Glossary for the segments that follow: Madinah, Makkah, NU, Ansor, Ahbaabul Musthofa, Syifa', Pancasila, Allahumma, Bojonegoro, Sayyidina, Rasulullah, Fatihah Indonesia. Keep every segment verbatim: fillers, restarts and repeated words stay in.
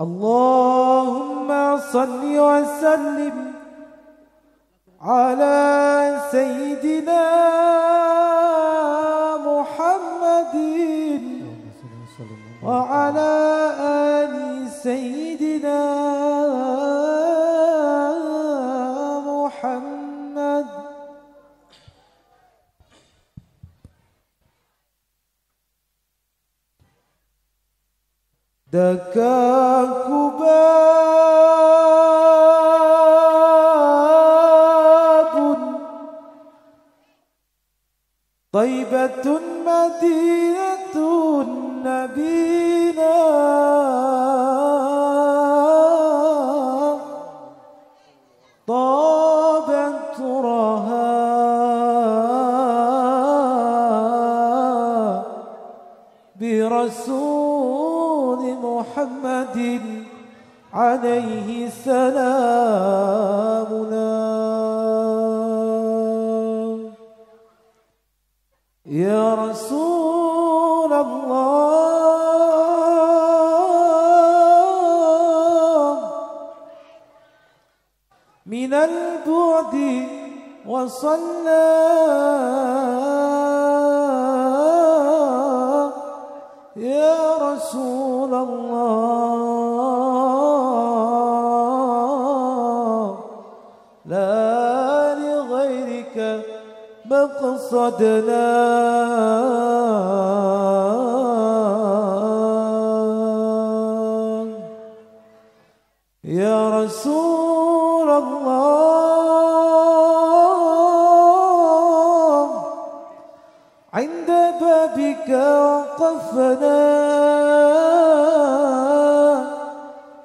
Allahumma salli wa sallim ala Sayyidina Muhammadin wa ala ali Sayyidina Muhammad. Dekat kubabun taibatun madinatun nabina taban turaha birasul Muhammadin alaihi salamuna ya Rasulullah min al-bu'di wa sallam ya Rasul Allah la li ghairika maqsadna ya Rasul Allah 'inda babika waqafna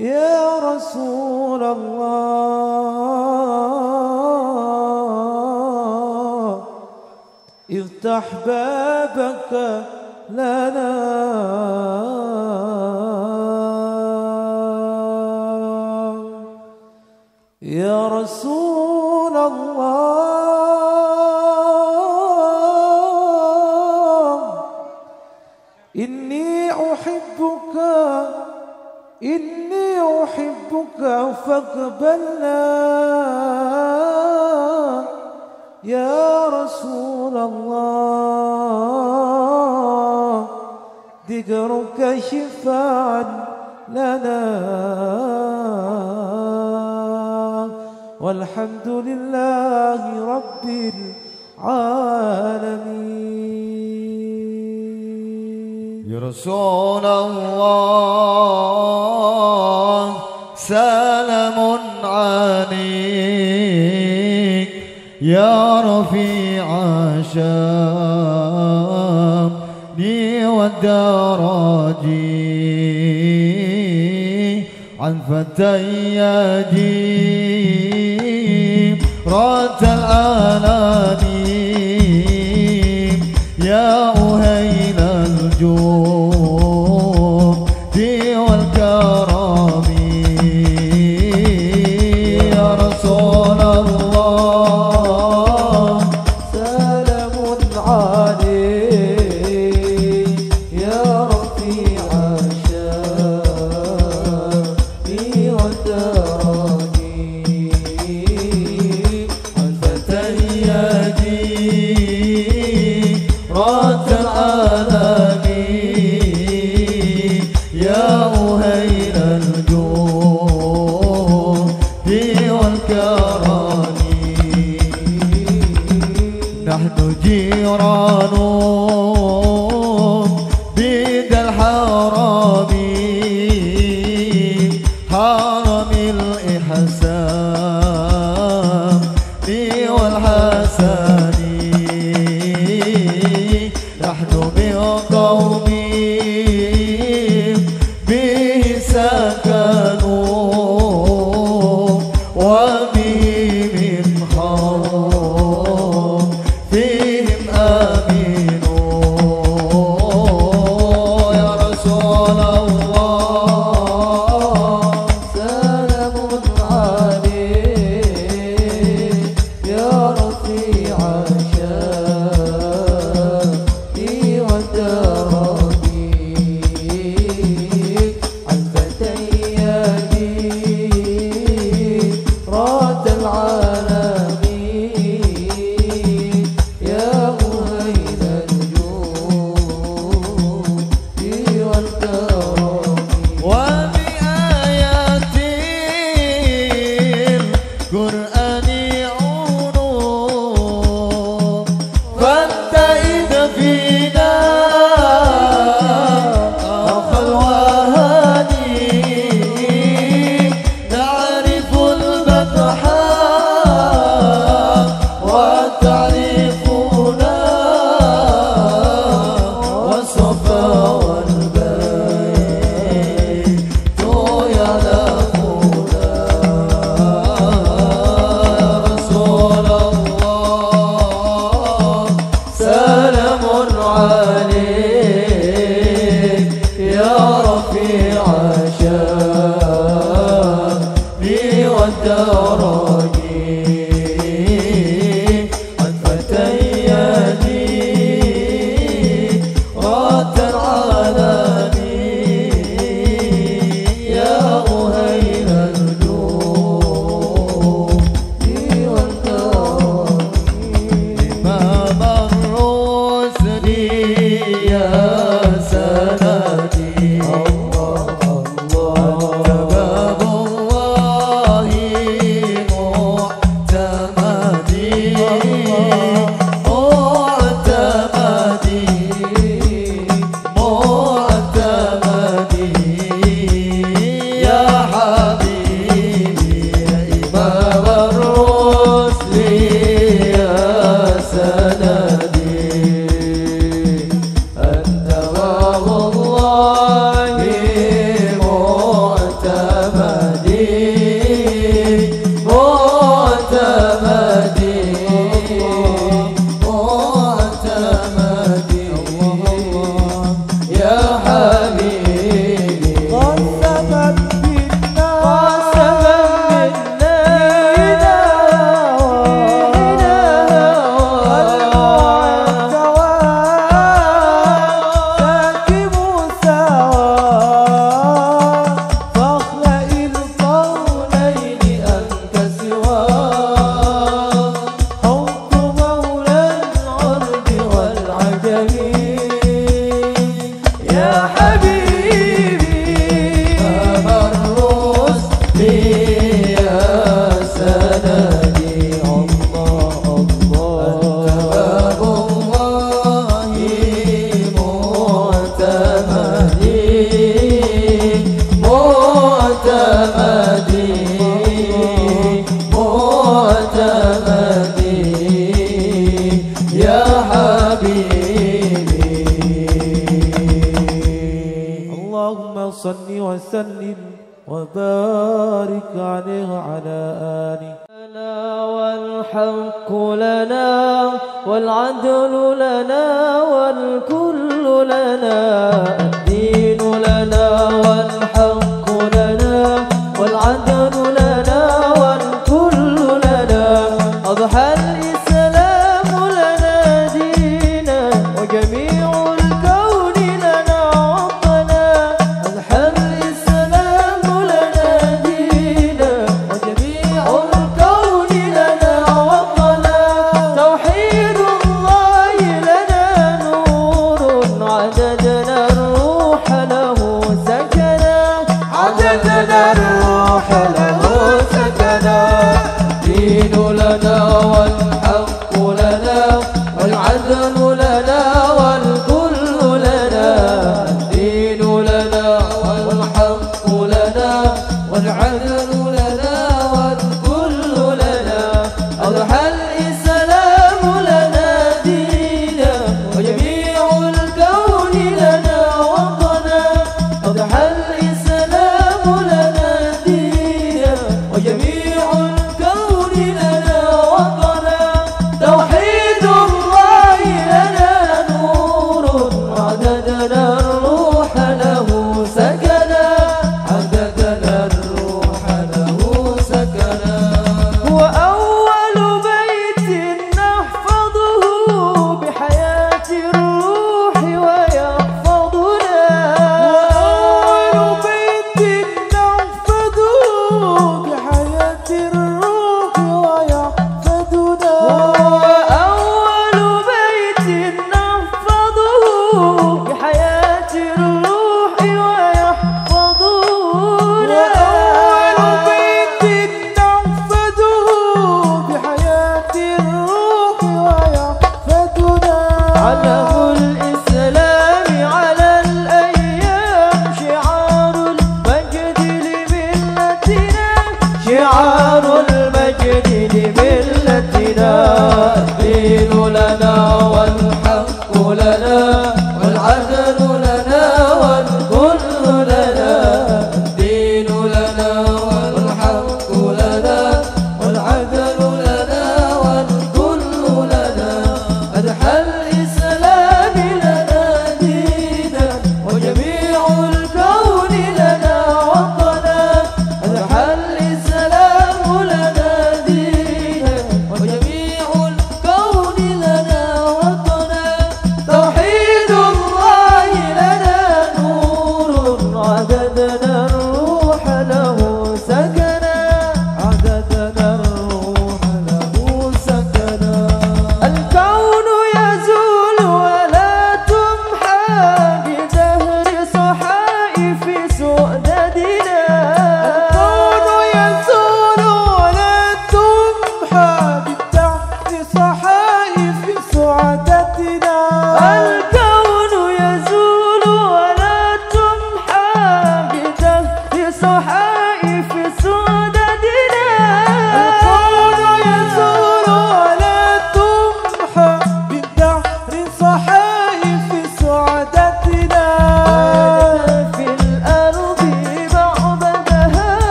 ya Rasulullah iftah babaka lana ya Rasulullah inni uhibbuka إني أحبك فاقبلنا يا رسول الله ذكرك شفاعا لنا والحمد لله رب العالمين يا رسول الله سلام عليك يا رفيع شامي والدراجي عن فتي يجيب رات الأنانيم يا أهين الجود والكرم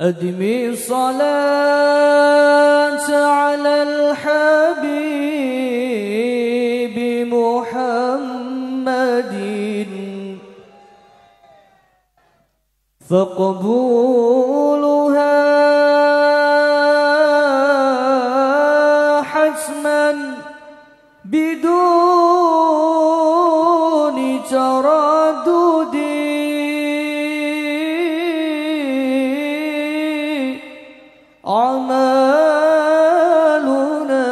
أدمي الصلاة على الحبيب محمد فقبولها حسما بدون تردد عمالنا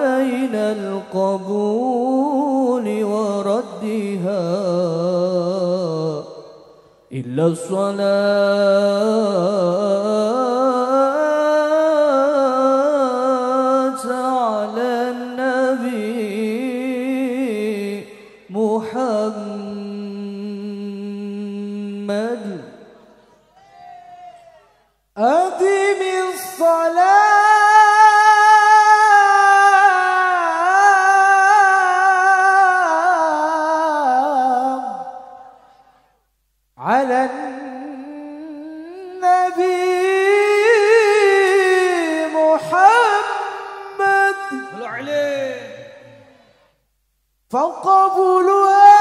بين القبول وردها إلا الصلاة على النبي محمد أقم الصلاة على النبي محمد فقبولها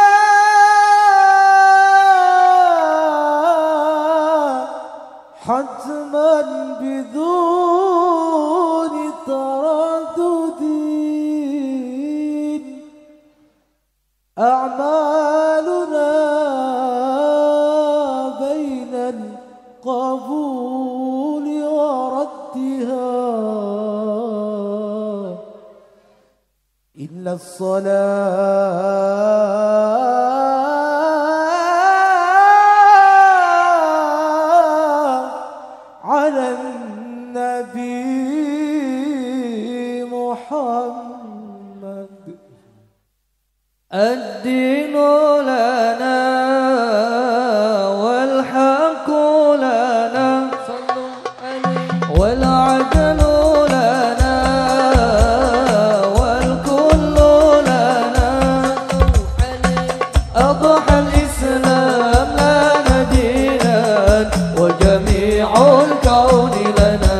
حتما بدون تردد أعمالنا بين القبول وردها إلا الصلاة الدين لنا والحق لنا والعدل لنا والكل لنا أضحى الإسلام لنا دينا وجميع الكون لنا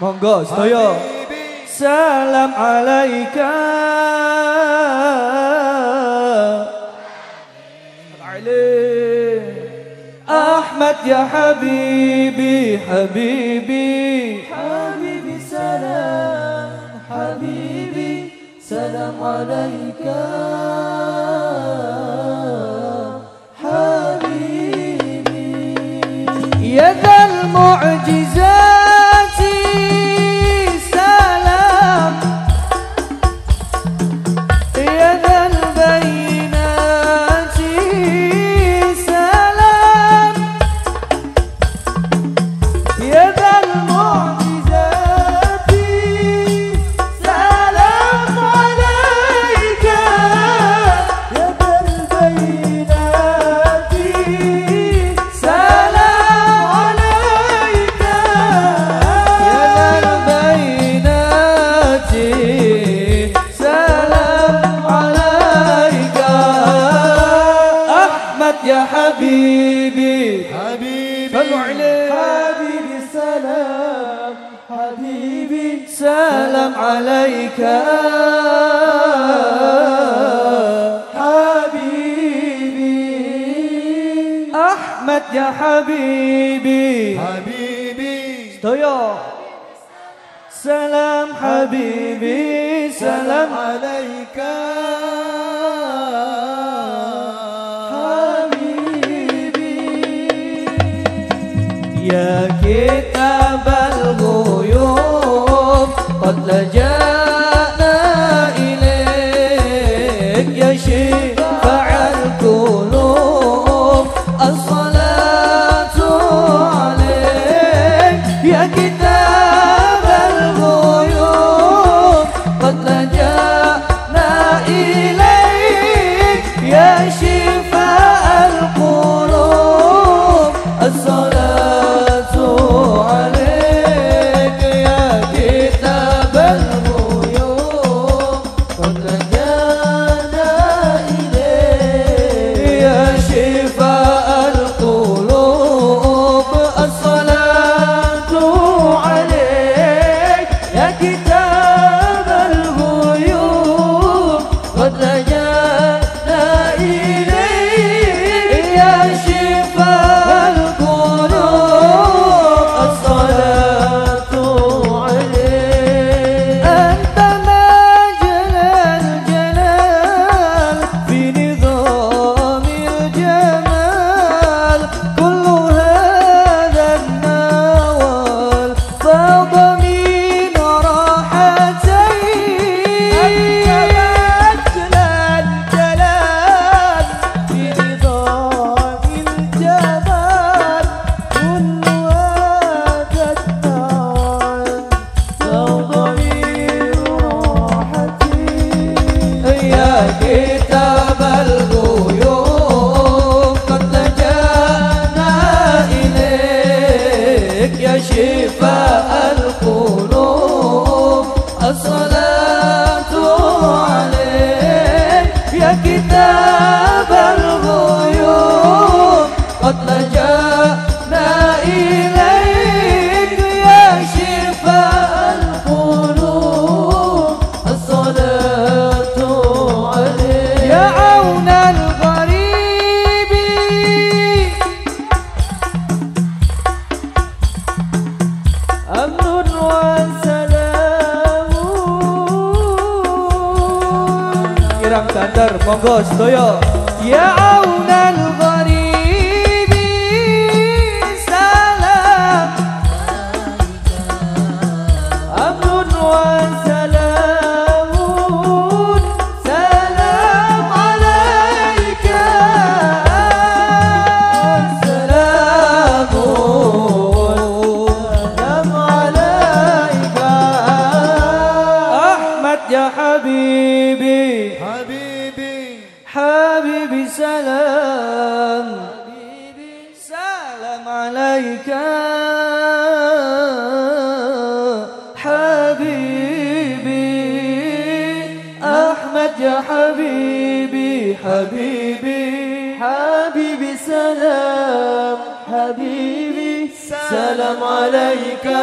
Monggo sedaya. Salam alaika Ahmad ya habibi habibi habibi salam habibi salam alaika habibi ya dal mu'jizat Habibi, habibi, stoyo. Salam habibi, salam alaika. Habibi, ya kita bal guyub, qad laja'na ilaik, ya syifa'al qulub, as-salam. Salatu alaik ya kitab al ya syifa'al qulub, as-salatu alaik ya kitabal ghuyub, qad laja'na ilaik ya syifa'al qulub, as-salatu alaik ya aunal Sandar, monggo sedoyo ya aunal gharibi salam amrun wa salamun salam alaika salamun salam alaika Ahmad ya habibi habibi Habibi salam, Habibi salam alaika, Habibi Ahmad ya Habibi, Habibi, Habibi salam, Habibi salam alaika.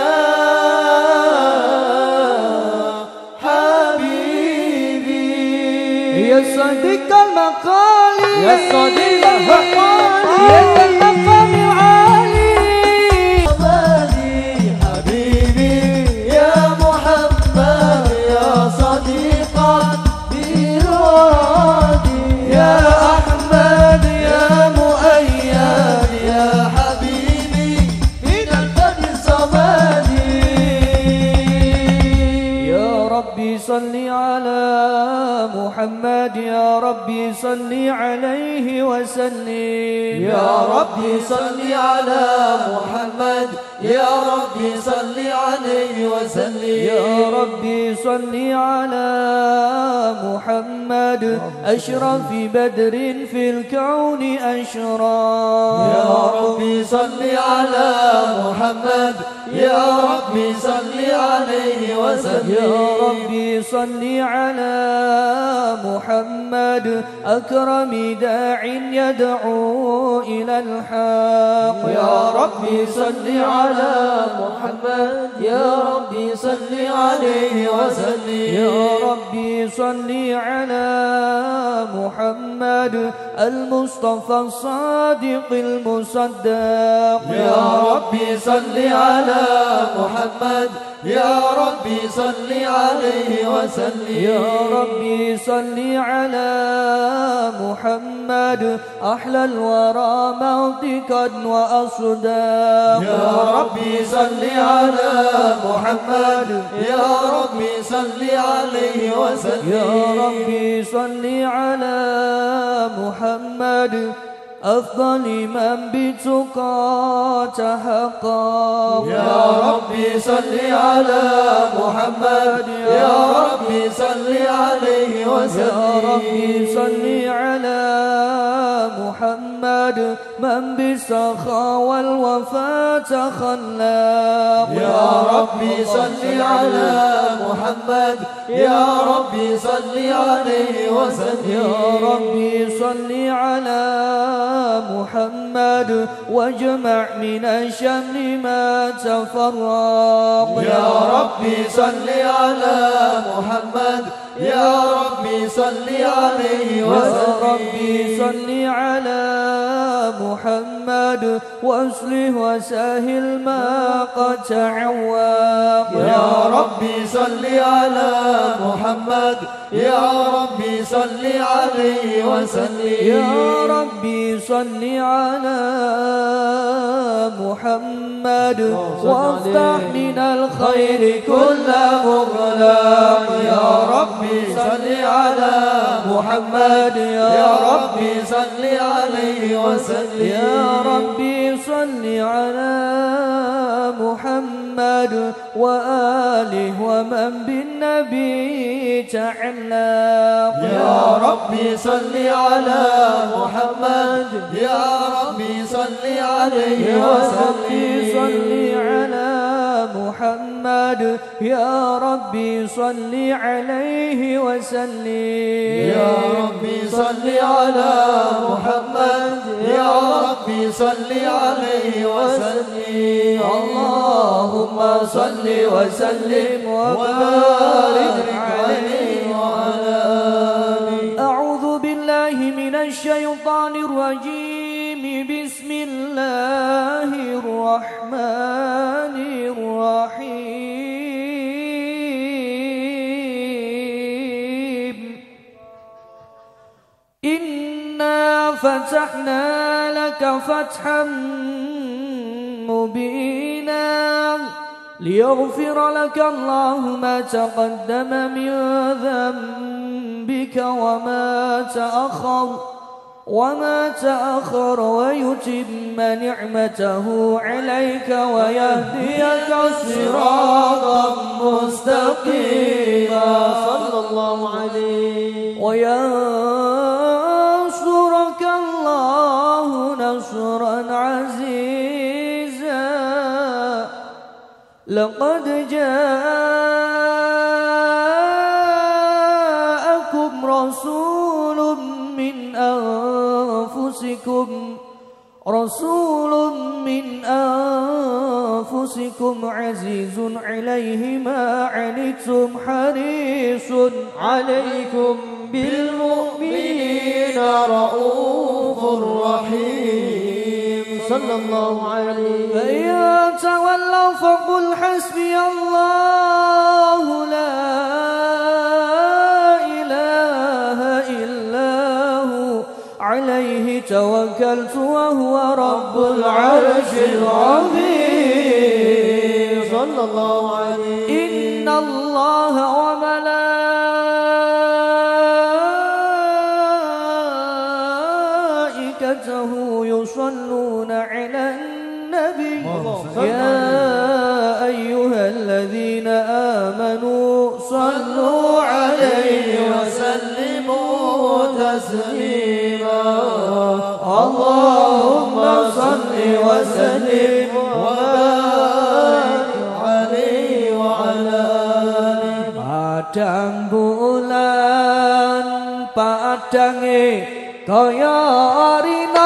يا صديق المقالي يا صديق المقالي يا صديق المقالي علي حبيبي حبيبي يا محمد يا صديق المقالي يا أحمد يا مؤيد يا حبيبي من البدر صمدي يا ربي صلي على محمد يا ربي صلي عليه وسلم يا ربي صلي على محمد يا ربي صلي عليه وسلم يا ربي صلي على محمد أشرف بدر في الكون أشرف يا ربي صلي على محمد يا ربي صلي عليه وسلم يا ربي صلي على محمد أكرم داع يدعو إلى الحق يا ربي صل على محمد يا ربي صل عليه وسلم يا ربي صل على محمد المصطفى الصادق المصدق يا ربي صل على محمد يا ربي صل عليه وسلم يا ربي صل على محمد أحلى الورى منطقا وأصداقا يا ربي صل على محمد يا ربي صل عليه وسلم يا ربي صل على محمد أفضل من بتقى تحقق يا ربي صل على محمد يا ربي صل عليه وسلم يا ربي صل على محمد من بالسخاء والوفاء تخلق يا ربي صل على محمد يا ربي صل عليه وسلم يا ربي صل على محمد واجمع من الشمل ما تفرق يا ربي صل على محمد يا ربي صل عليه وسلم يا ربي صل على محمد واصله وسهل ما قد تعوق يا ربي صل على محمد يا ربي صل عليه وسلم يا ربي صل على محمد وافتح من الخير كل مغلق يا ربي صل على محمد يا ربي صل عليه وسلم يا ربي صل على محمد محمد وآله ومن بالنبي تعلق يا ربي صل على محمد يا ربي صل عليه وسلم صل على محمد يا ربي صل عليه وسلم يا ربي صل على محمد يا ربي صل عليه وسلم اللهم صل وسلم وبارك عليه وعلى آله أعوذ بالله من الشيطان الرجيم بسم الله الرحمن الرحيم إنا فتحنا لك فتحا مبينا ليغفر لك الله ما تقدم من ذنبك وما تأخر وما تأخر ويتم نعمته عليك ويهديك صراطا مستقيما صلى الله عليه وينصرك الله نصرا عزيزا لقد جاءكم رسول من أنفسكم رسول من أنفسكم عزيز عليه ما عنتم حريص عليكم بالمؤمنين رؤوف رحيم صلى الله عليه فإن تولوا فقل حسبي الله لا عليه توكلت وهو رب العرش العظيم صلى الله عليه إن الله وملائكته يصلون على النبي يا أيها الذين آمنوا صلوا عليه وسلموا تسليما Allahumma salli wa sallim wa barik alaihi wa ala alihi Padang bulan padange kaya rina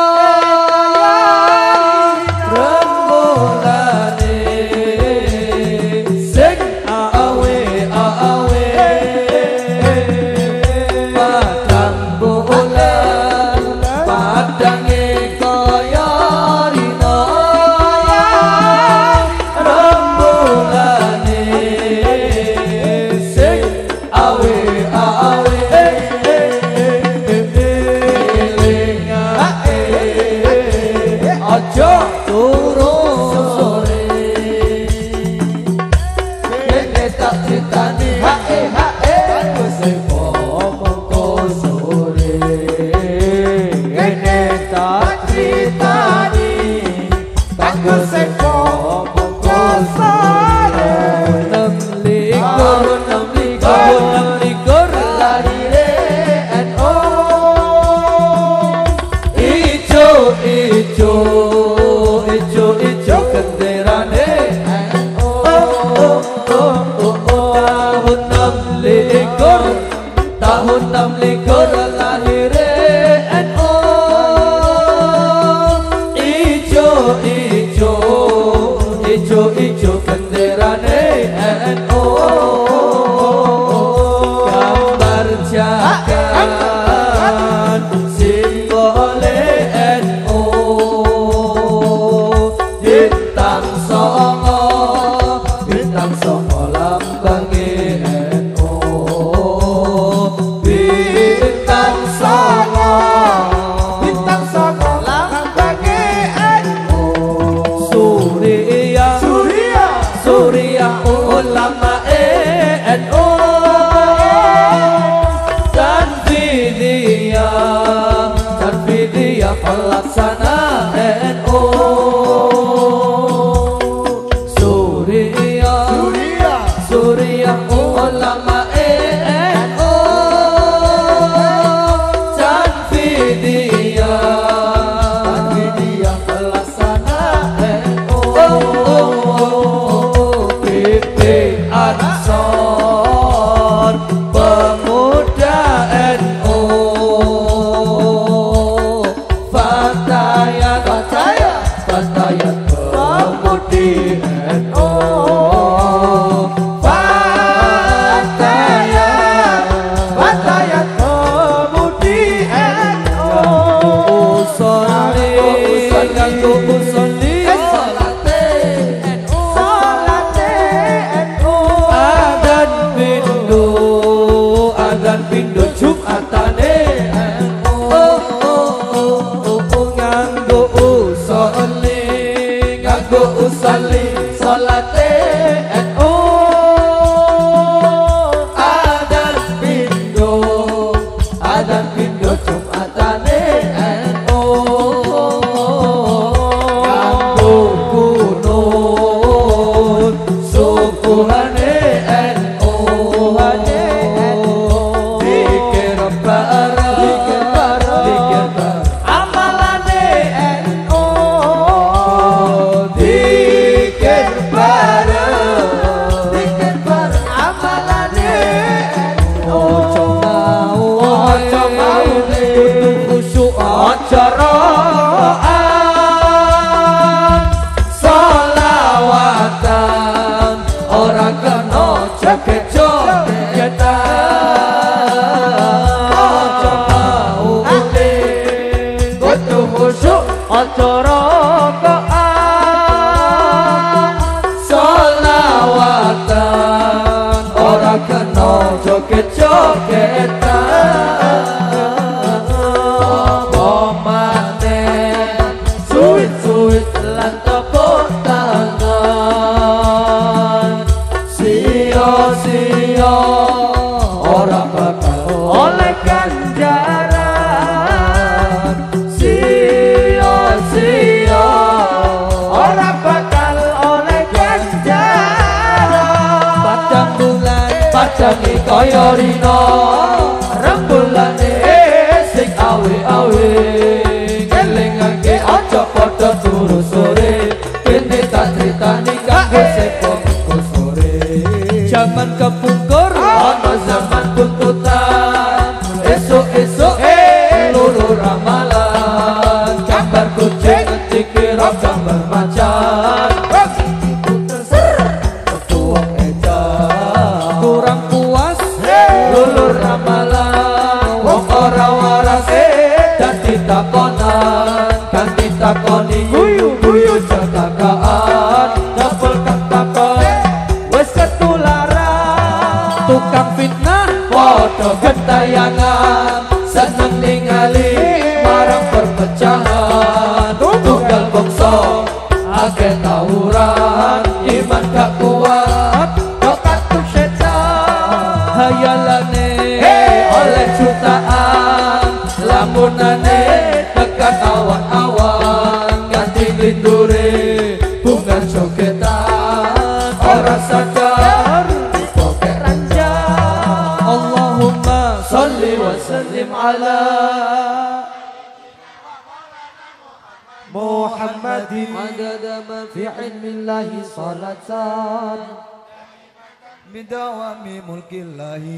Lama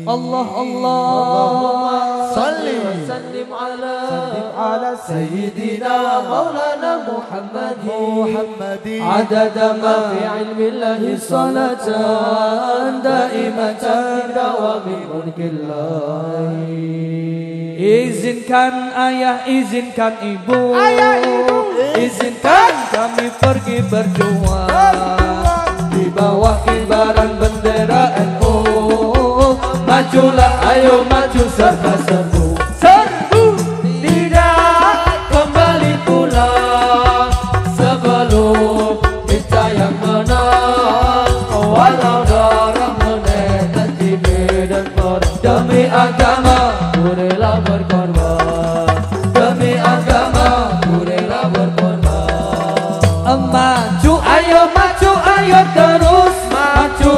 Allah Allah Allahumma salli wa sallim ala, ala Sayyidina Maulana Muhammadin Muhammadin adada ma fi ilmillahi salatan daimatan dawami mulkillahi. Izinkan ayah, izinkan ibu, ayah, ibu. Izinkan kami pergi berjuang di bawah kibaran bendera N U. Majulah, ayo maju serba serbu, serbu tidak kembali pulang sebelum kita yang menang. Walau darah menetes di medan perang, demi agama ku rela berkorban, demi agama ku rela berkorban. Maju, ayo maju, ayo terus maju.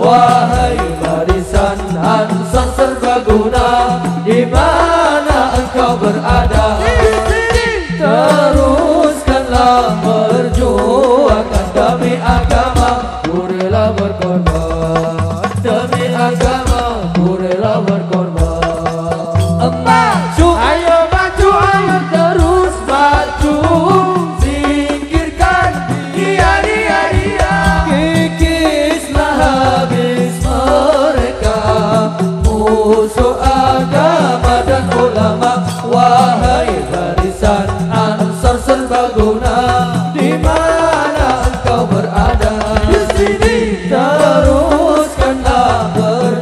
Wahai barisan Ansor serbaguna, di mana engkau berada, teruskanlah berjuangkan demi agama, ku rela berkorban, demi agama, ku rela berkorban. Maju, ayo maju, ayo terus maju. Singkirkan dia, dia, dia, kikislah habis mereka, musuh agama dan ulama. Wahai barisan Ansor serbaguna, di mana engkau berada, di sini teruskanlah ber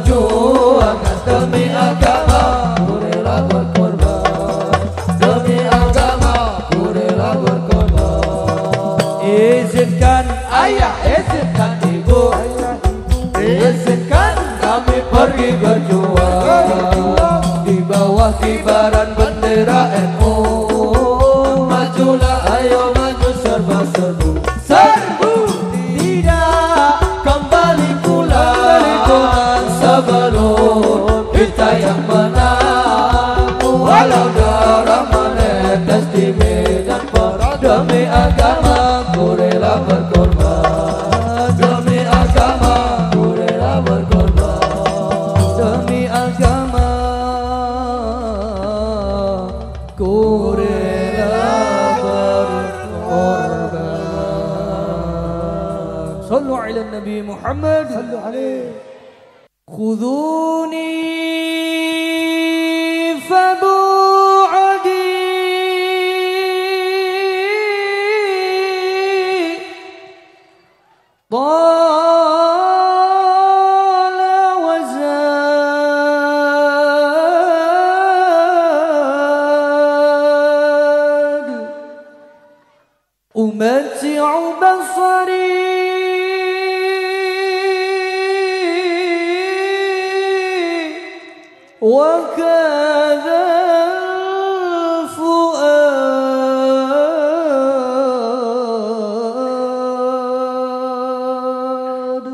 lagi berjuang di bawah kibaran bendera N U. Majulah, ayo maju serba serbu, serbu tidak kembali pulang sebelum kita yang menang. Walau darah menetes di medan perang, demi agama ku rela berkorban, demi agama ku rela berkorban, demi agama ku rela berkorban. Sallu ala Nabi Muhammad, sallu alaihi. Khuduni fabu'adi tala wazad umati'u basari وكذا الفؤاد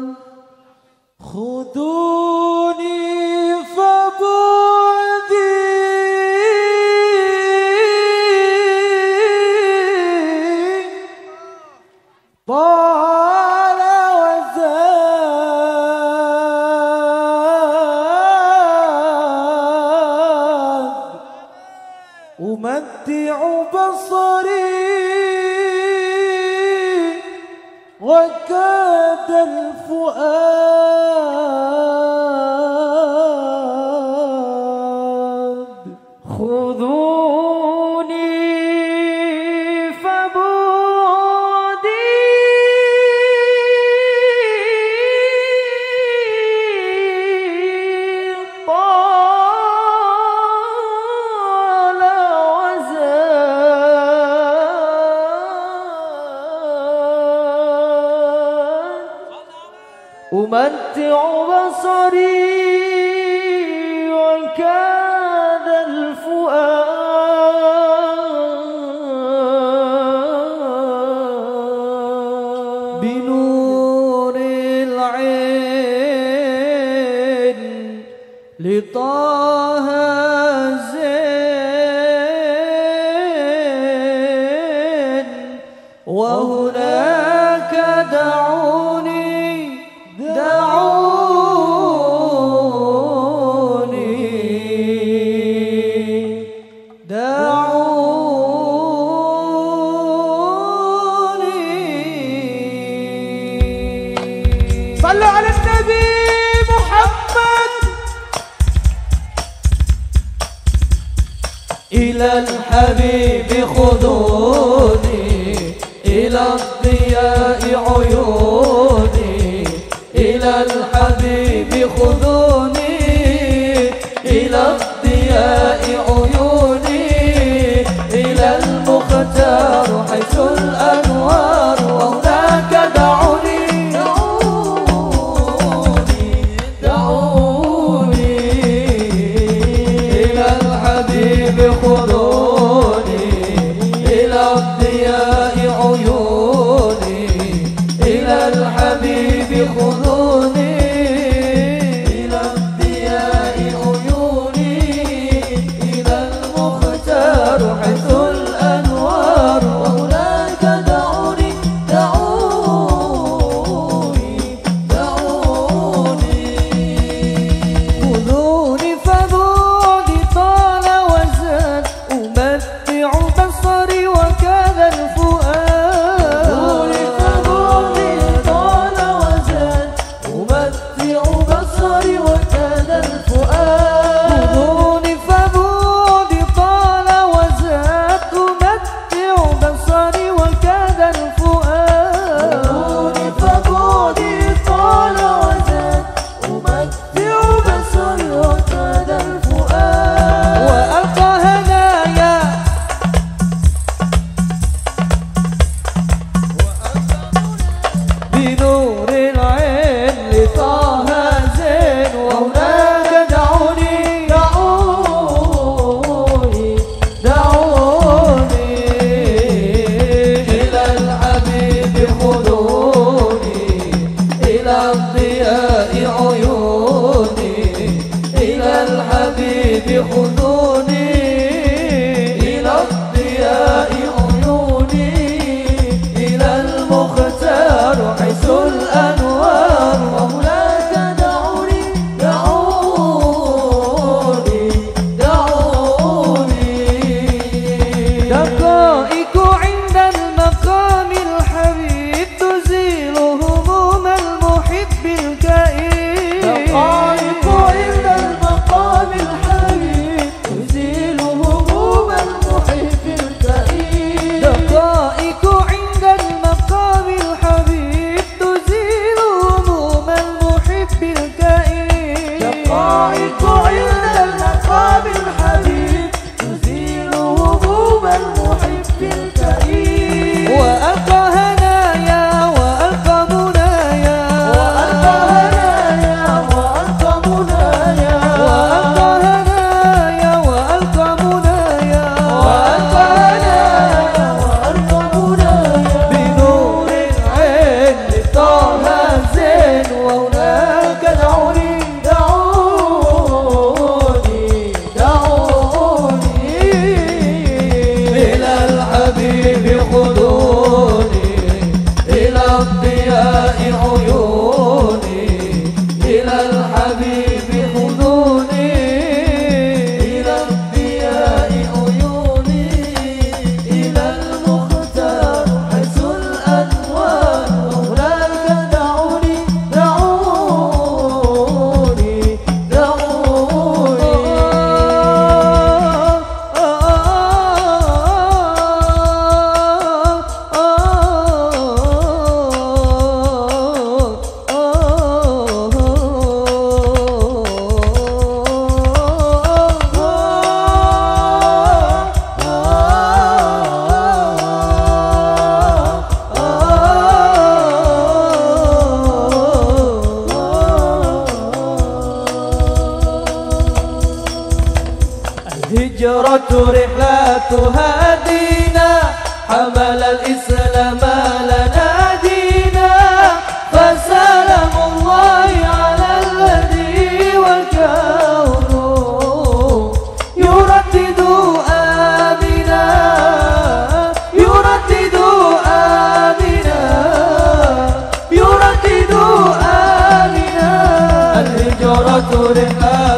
خذوني فبعدي طال وزاد أمتع بصري وكاد الفؤاد خذوني فبعدي أمتع بصري وكاد الفؤاد بنور العين لطه زين وهناك دعوني إلى الحبيب خذوني إلى الضياء عيوني إلى الحبيب خذوني إلى الضياء عيوني إلى المختار حيث الأنوار وهناك دعوني خذوني إلى الضياء عيوني إلى الحبيب خذوني بحضوني إلى الضياء عيوني إلى المختار حيث الأنوار وهناك دعوني دعوني دعوني دقائق عند المقام الحبيب تزيل هموم المحب الكئيب هجرة رحلة هادينا حمل الإسلام لنا دينا فسلام الله على الذي والكون يردد آمنا يردد آمنا يردد آمنا الهجرة رحلة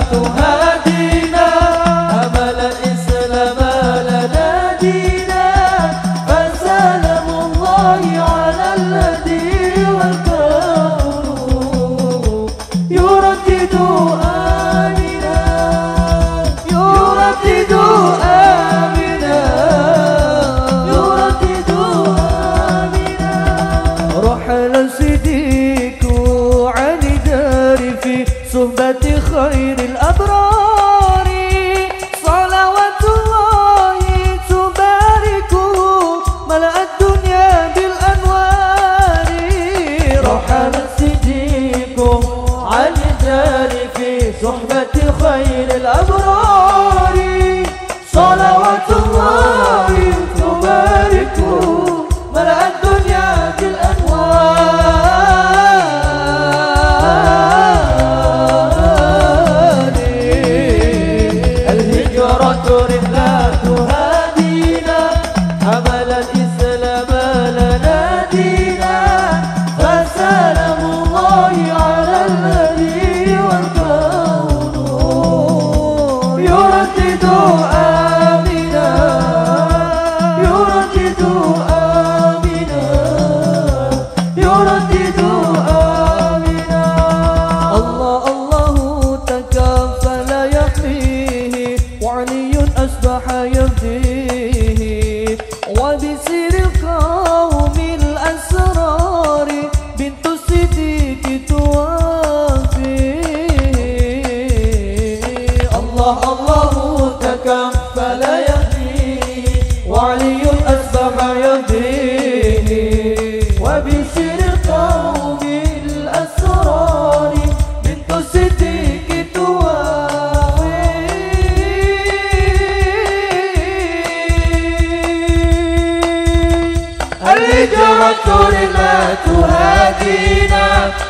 تهادينا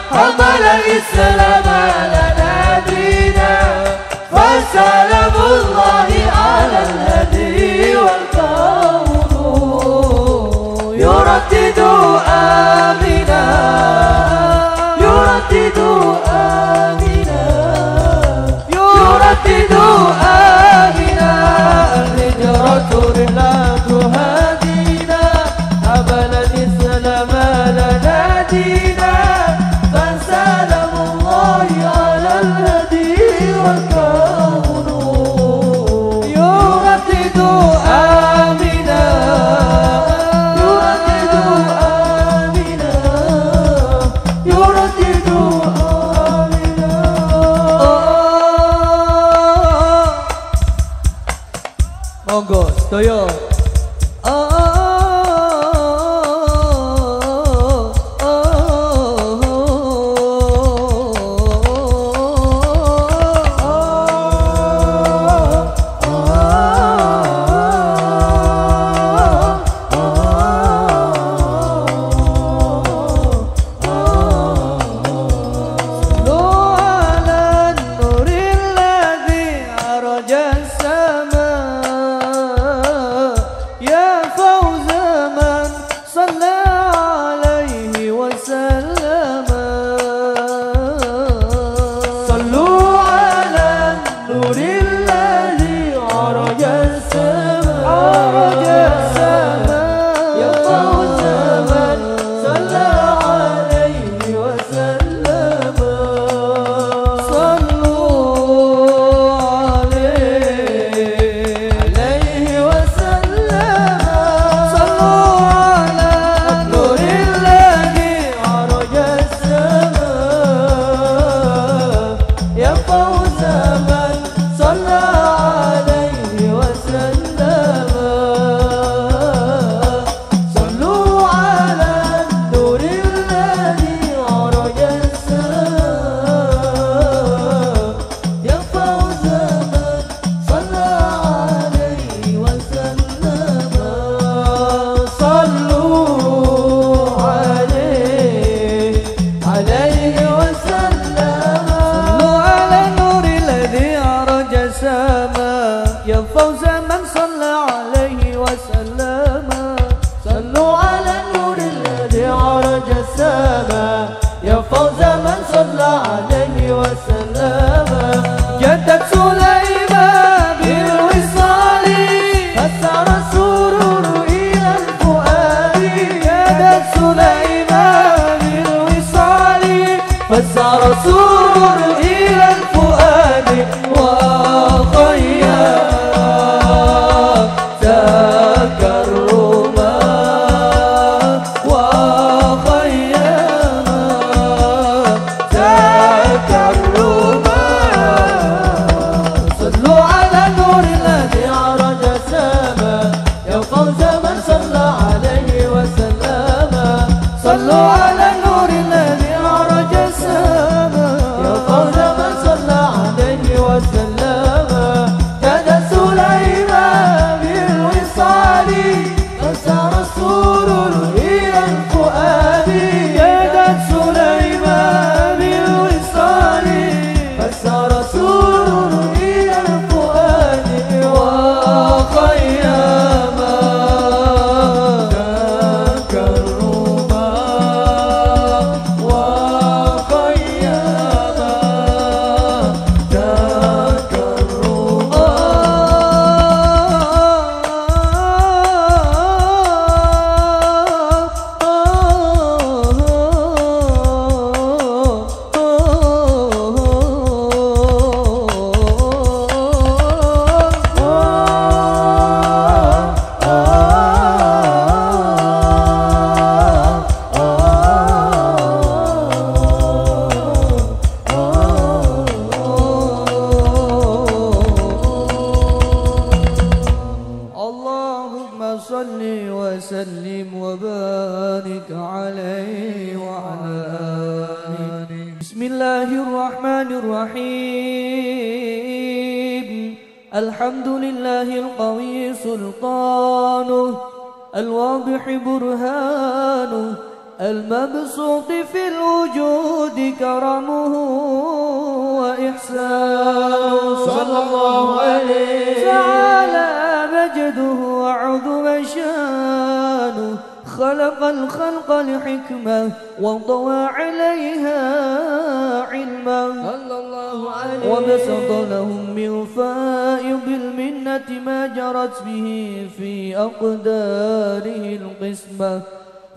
حمل الإسلام لنا دينا فسلام sedaya.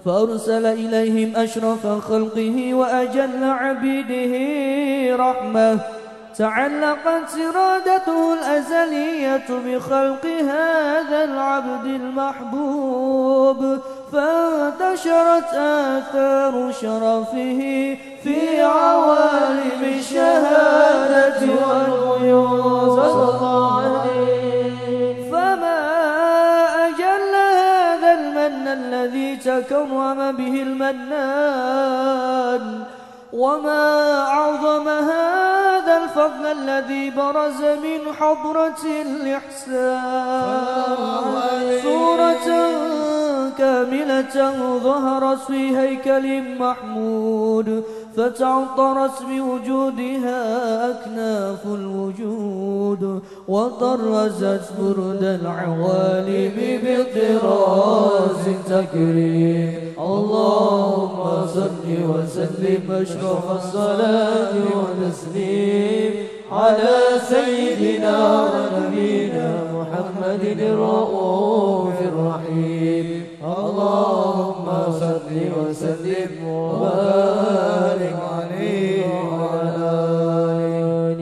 فأرسل إليهم أشرف خلقه وأجل عبيده رحمة تعلقت إرادته الأزلية بخلق هذا العبد المحبوب فانتشرت آثار شرفه في عوالم الشهادة والغيوب فما أنعم به المنان وما أعظم هذا الفضل الذي برز من حضرة الإحسان صورة كاملة ظهرت في هيكل محمود فتعطرت بوجودها أكناف الوجود وطرزت برد العوالم بطراز تكريم اللهم صل وسلم أشرف الصلاة والتسليم على سيدنا ونبينا محمد الرؤوف الرحيم اللهم صل وسلم وبارك عليه وعلى آله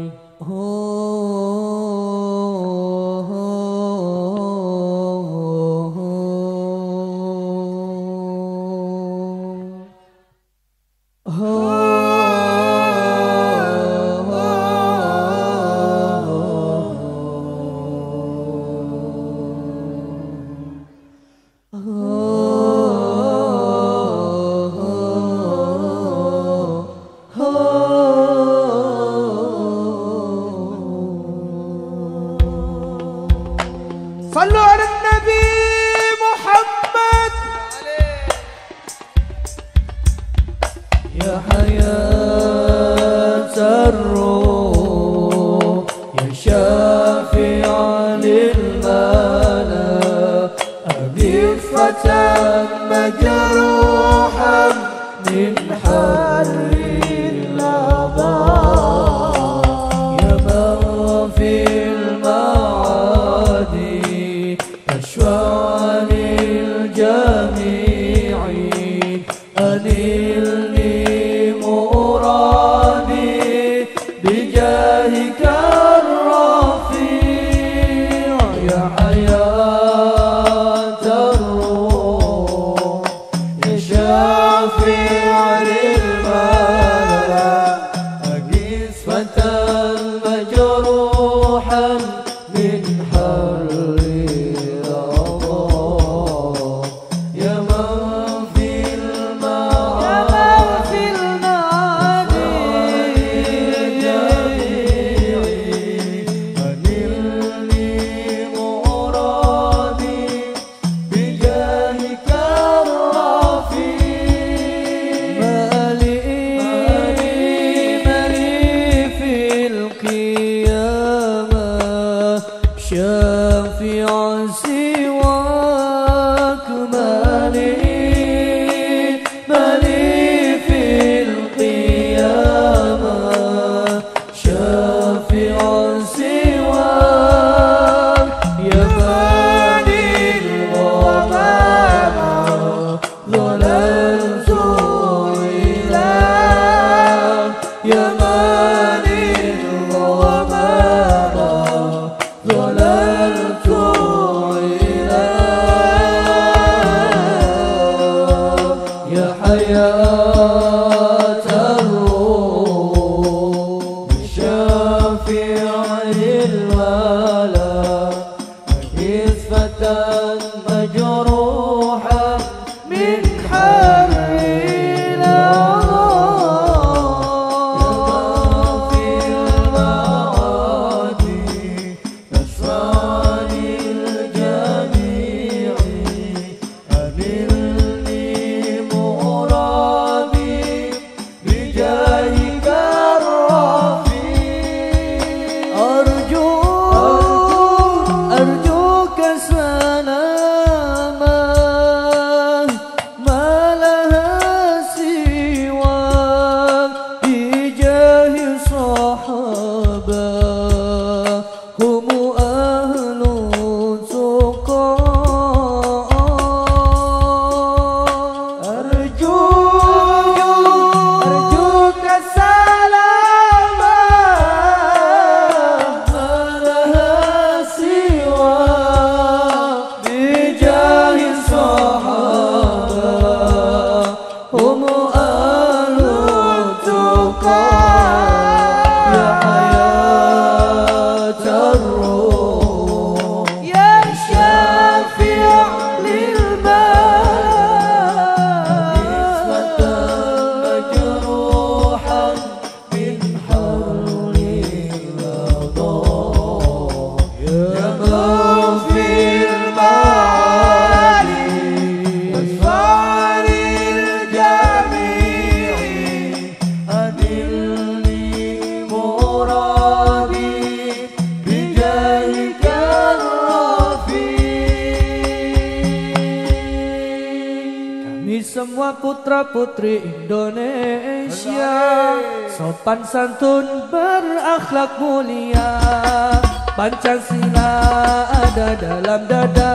أرجو semua putra-putri Indonesia, sopan santun berakhlak mulia. Pancasila ada dalam dada,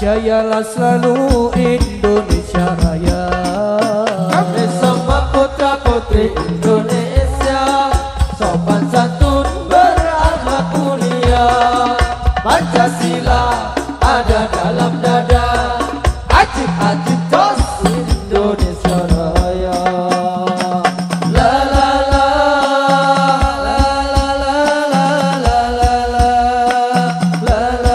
jayalah selalu Indonesia Raya. Kami semua putra-putri Indonesia, sopan santun berakhlak mulia. Pancasila ada dalam dada, ajib ajib tos Indonesia Raya. La la la la la la la la la la la la la la la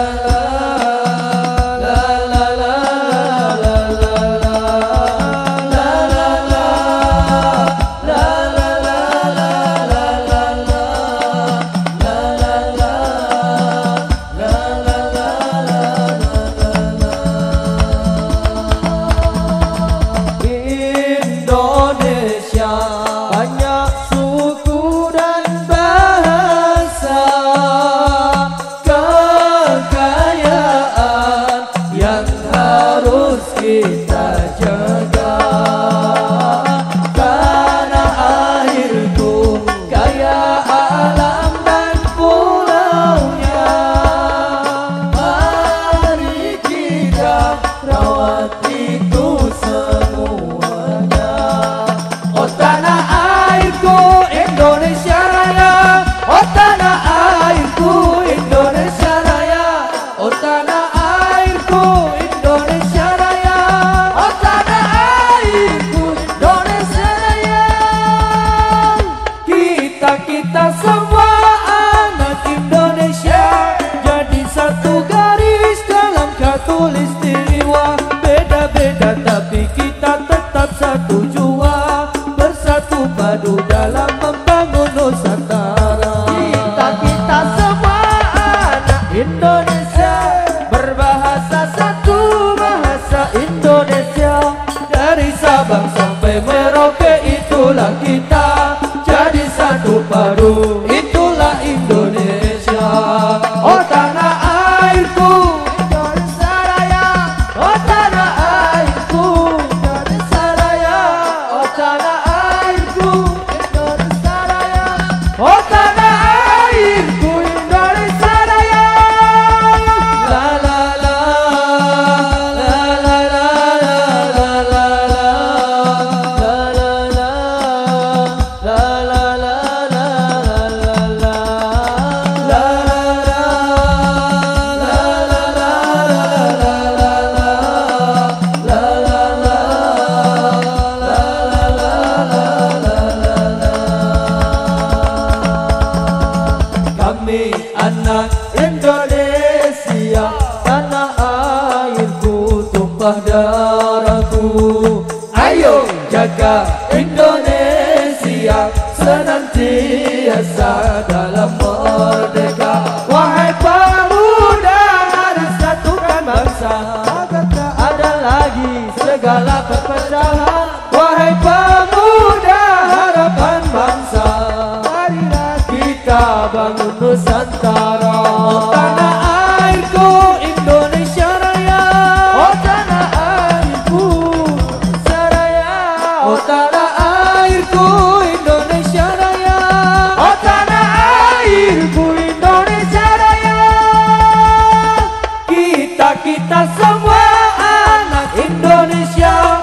Indonesia.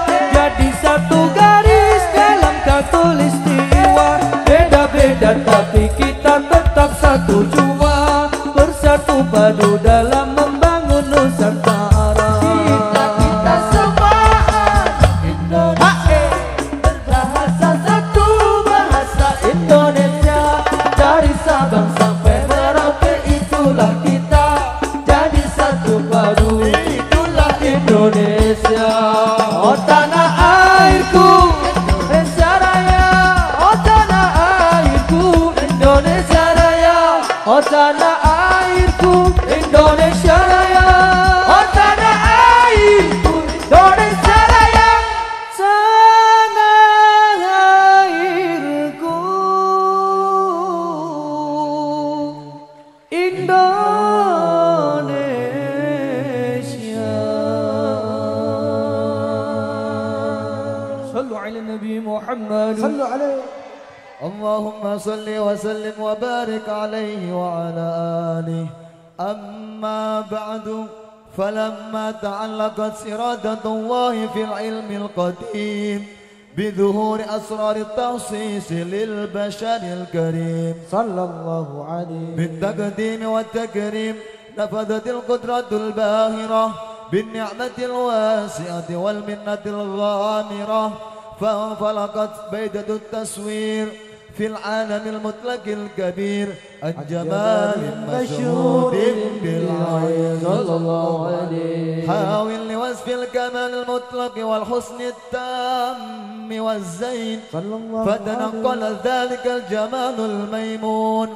على النبي محمد صلوا عليه اللهم صل وسلم وبارك عليه وعلى آله أما بعد فلما تعلقت إرادة الله في العلم القديم بظهور أسرار التخصيص للبشر الكريم صلى الله عليه بالتقديم والتكريم نفذت القدرة الباهرة بالنعمة الواسعة والمنة الغامرة فانفلقت بيدة التصوير في العالم المطلق الكبير الجمال مشهود بالعين صلى الله عليه حاول لوصف الكمال المطلق والحسن التام والزين فتنقل ذلك الجمال الميمون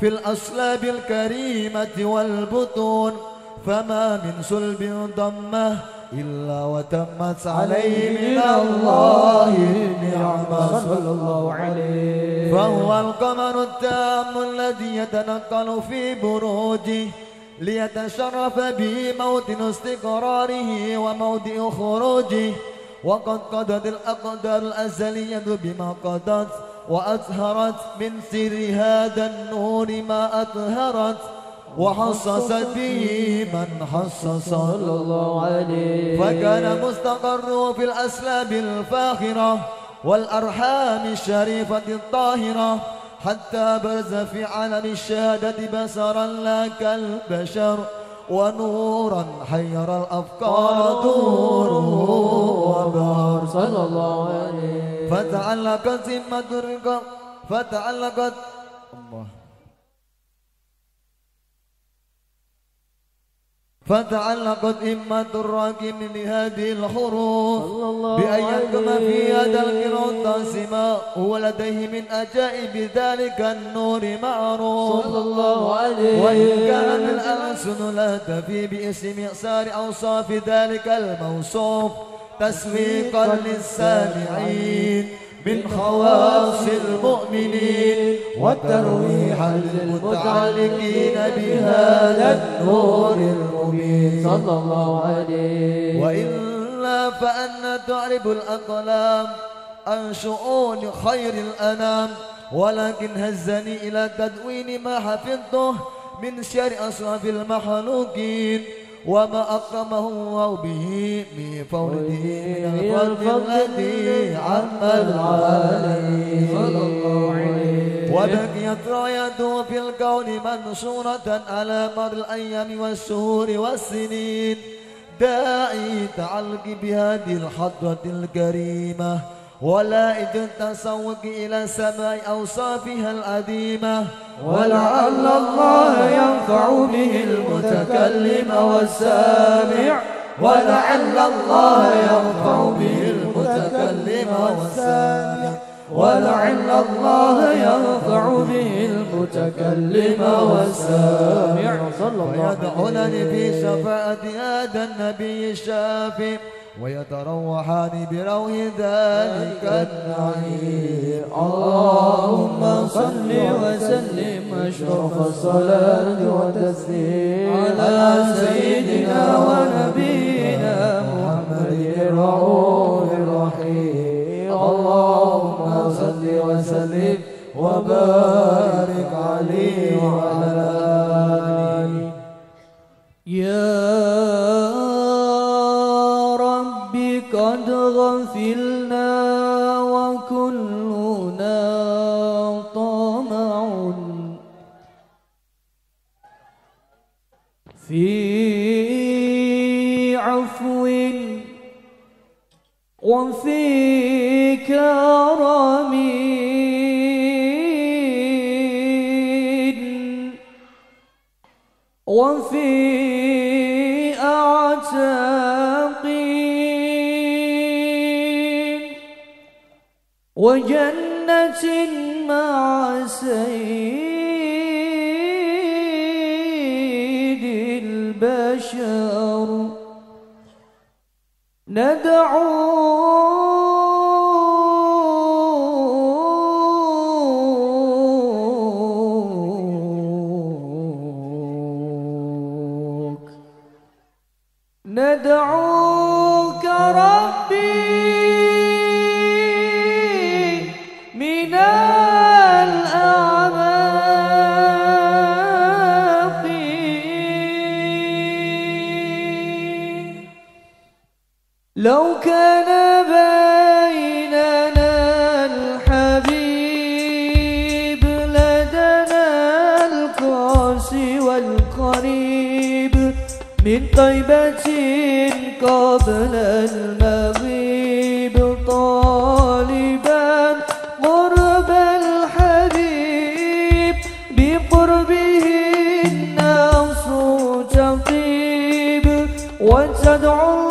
في الأصلاب الكريمة والبطون فما من سلب ضمه إلا وتمت عليه من الله النعمة صلى الله عليه فهو القمر التام الذي يتنقل في بروجه ليتشرف به موطن استقراره وموضع خروجه وقد قضت الأقدار الأزلية بما قضت وأطهرت من سر هذا النور ما أطهرت وحصصت به من حصص صلى الله عليه فكان مستقره في الأسلاب الفاخرة والأرحام الشريفة الطاهرة حتى برز في عالم الشهادة بصرا لا كالبشر ونورا حير الأفكار طوره وبهر صلى الله عليه فتعلقت ذمة الرقاب فتعلقت الله فتعلقت إمة الراكم لهذه الحروف بأن يكتم في هذا القرآن تاسما هو لديه من أجائب ذلك النور معروف صلى الله عليه وإن كانت الألسن لا تفي باسم إعصار أوصاف ذلك الموصوف تسويقا للسامعين من خواص المؤمنين وترويحا للمتعلقين بهذا النور المبين صلى الله عليه وإلا فأن تعرب الأقلام عن شؤون خير الأنام ولكن هزني إلى تدوين ما حفظته من شر أصحاب المخلوقين وما أكرمه الله به من فضله من الفضل الذي عم العالمين صلى الله عليه وبقيت رايته في الكون منشورة على مر الأيام والشهور والسنين داعي تعلق بهذه الحضرة الكريمة ولائج التسوق إلى سماع أوصافها العديمة ولعل الله ينفع به المتكلم والسامع ولعل الله ينفع به المتكلم والسامع ولعل الله ينفع به المتكلم والسامع ويدعونني في شفاعة هذا النبي الشافي ويتروحان بروح ذلك النعيم اللهم صل وسلم أشرف الصلاة وتسليم على سيدنا ونبينا محمد الرؤوف الرحيم اللهم صل وسلم وبارك عليه وعلى آله يا قد غفلنا وكلنا طامع في عفو وفي كرم وفي أعتاق وجنة مع سيد البشر ندعوك ندعوك ربي لو كان بيننا الحبيب لدنا القاسي والقريب من طيبة قبل المغيب طالبا قرب الحبيب بقربه الناس تطيب وتدعو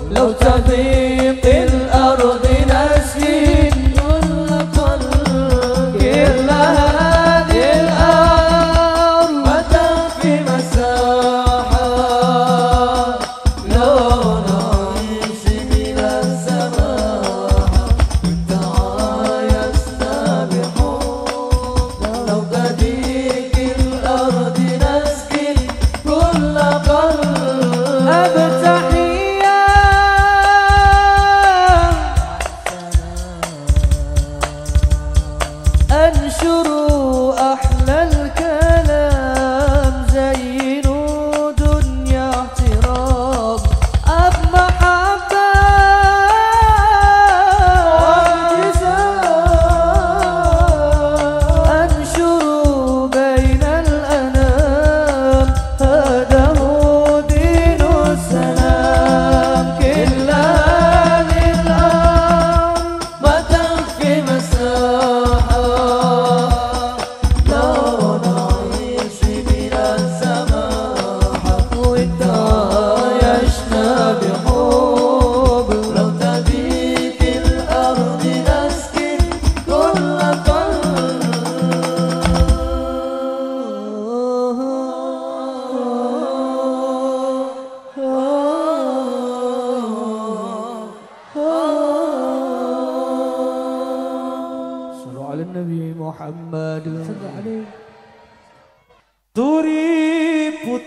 لو تضيق الأرض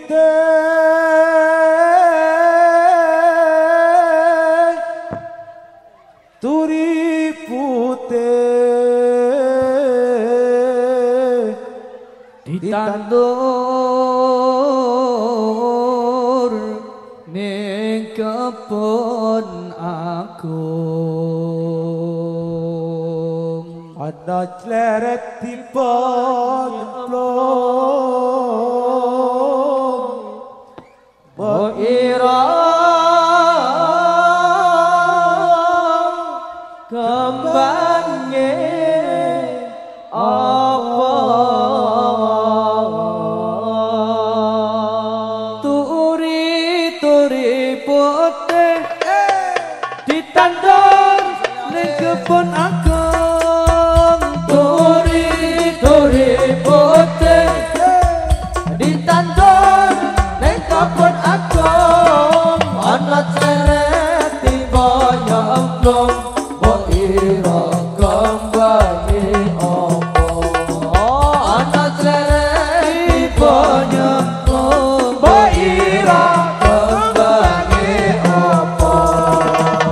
Tandur ning kebon agung ana cleret dipon plong bo ira kembange pun agung turi turi putih ditandur neng kebon agung ana ceret tiba nyemplung bo ira kembangi apa ana ceret tiba nyemplung bo ira kembangi apa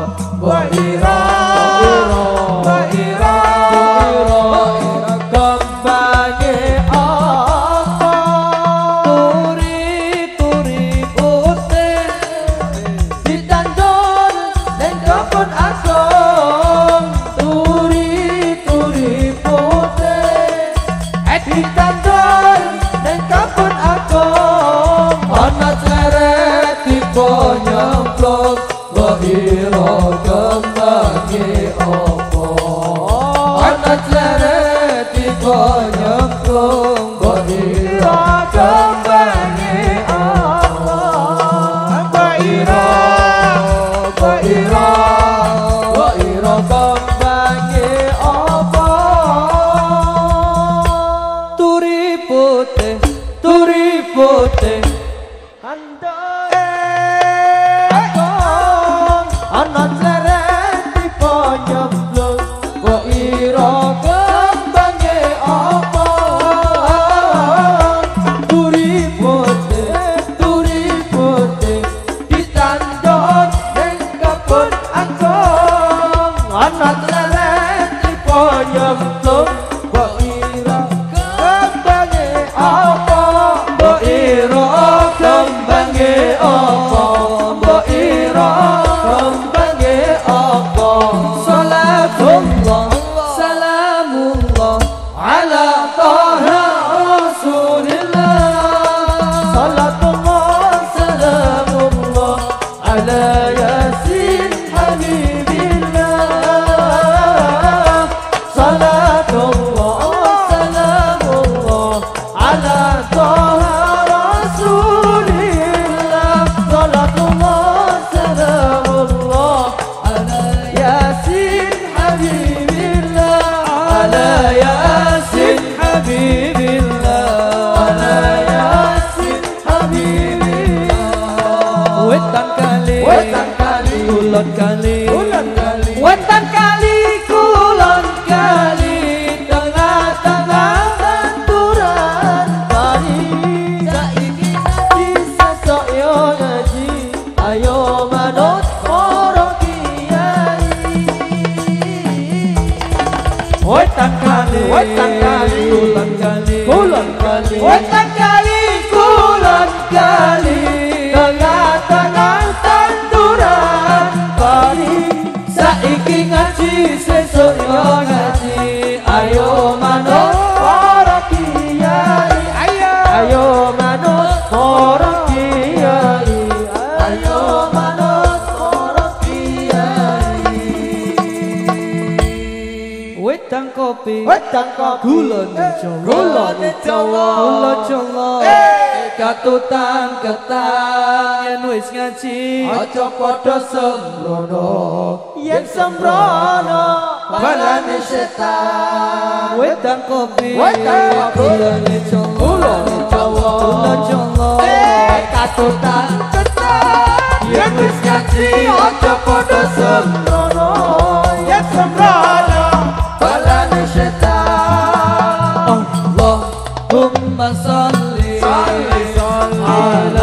bo ira Allahumma salli salli salli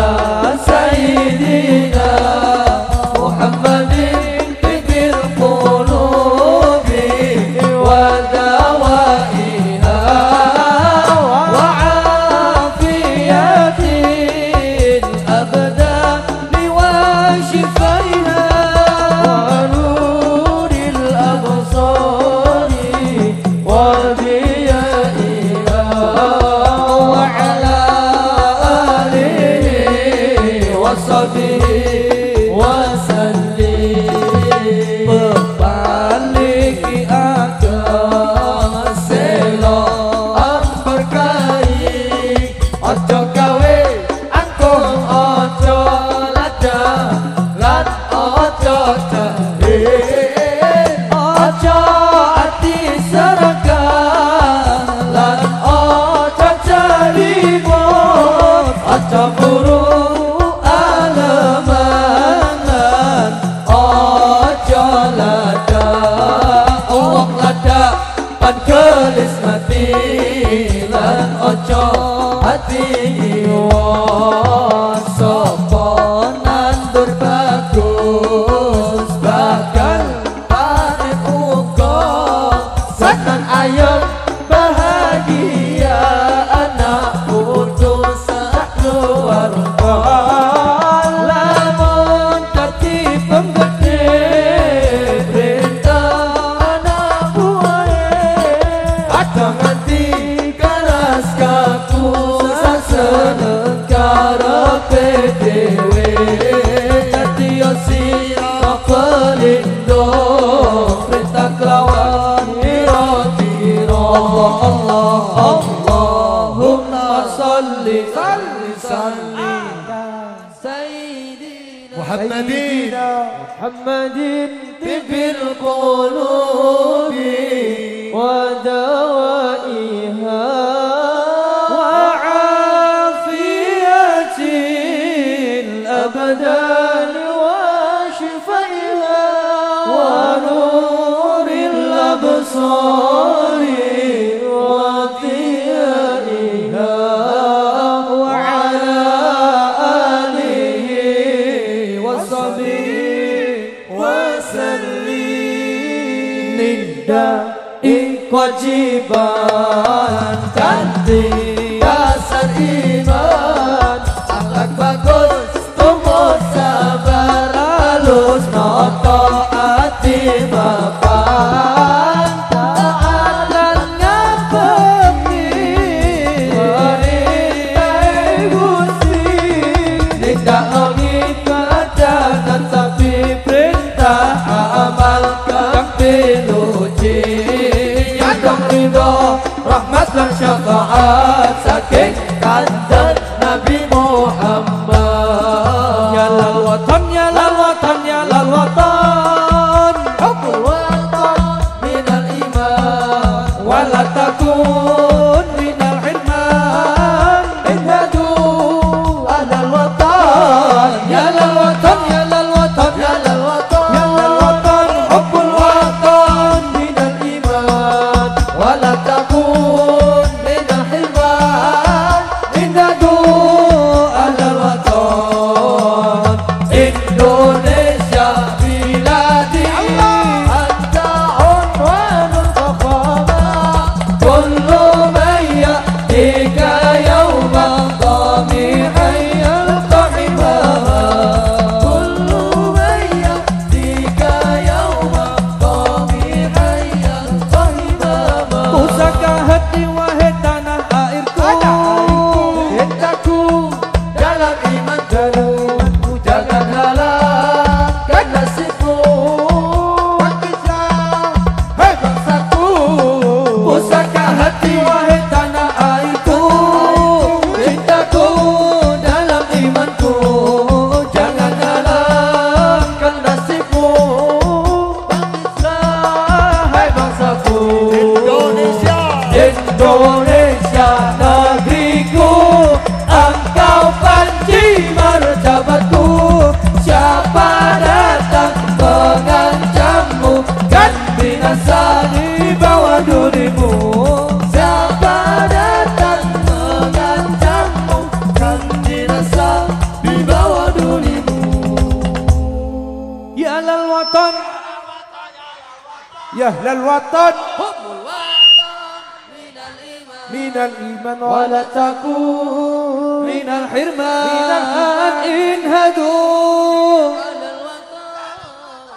Minal iman wala takun minal hirman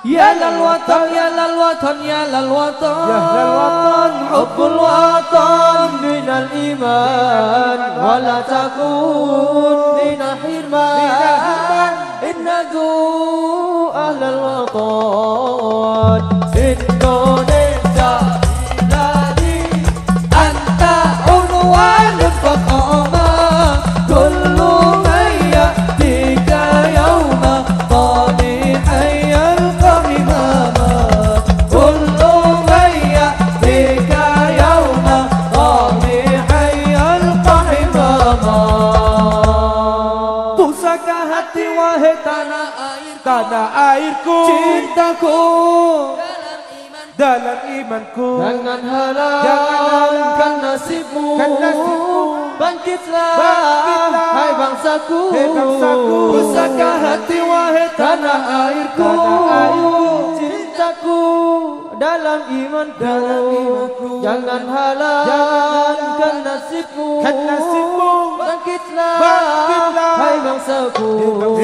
Ya lal watan, ya lal watan, ya lal watan, ya lal watan, hubbul watan minal iman, wala takun minal hirman, innadu ahlal watan, Indonesia biladi, anta unwan faqama, kullu mayatika yawma tadihai. Tanah airku, cintaku, dalam iman, dalam imanku. Jangan halalkan nasibmu, kan nasibmu. Bangkitlah, bangkitlah, hai bangsaku, hai bangsaku. Pusaka hati wahai tanah airku, tanah airku. Cintaku, dalam imanku, dalam imanku. Jangan halalkan nasibmu, kan nasibmu. Bangkitlah, bangkitlah, hai bangsaku,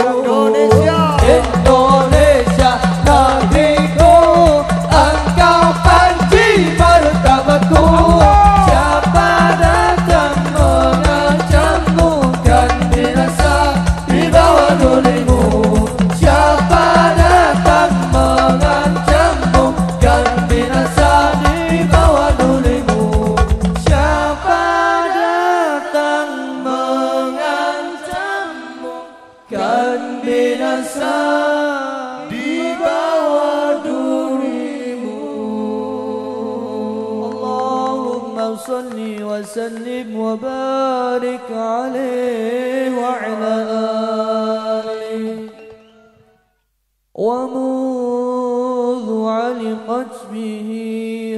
Indonesia. Indonesia negeriku, engkau panji martabatku. Siapa datang mengancammu, kan dirasa di bawah durimu. Siapa datang mengancammu, kan dirasa di bawah durimu. Siapa datang mengancammu, kan dirasa صلي وسلم وبارك عليه وعلى آله ومنذ علقت به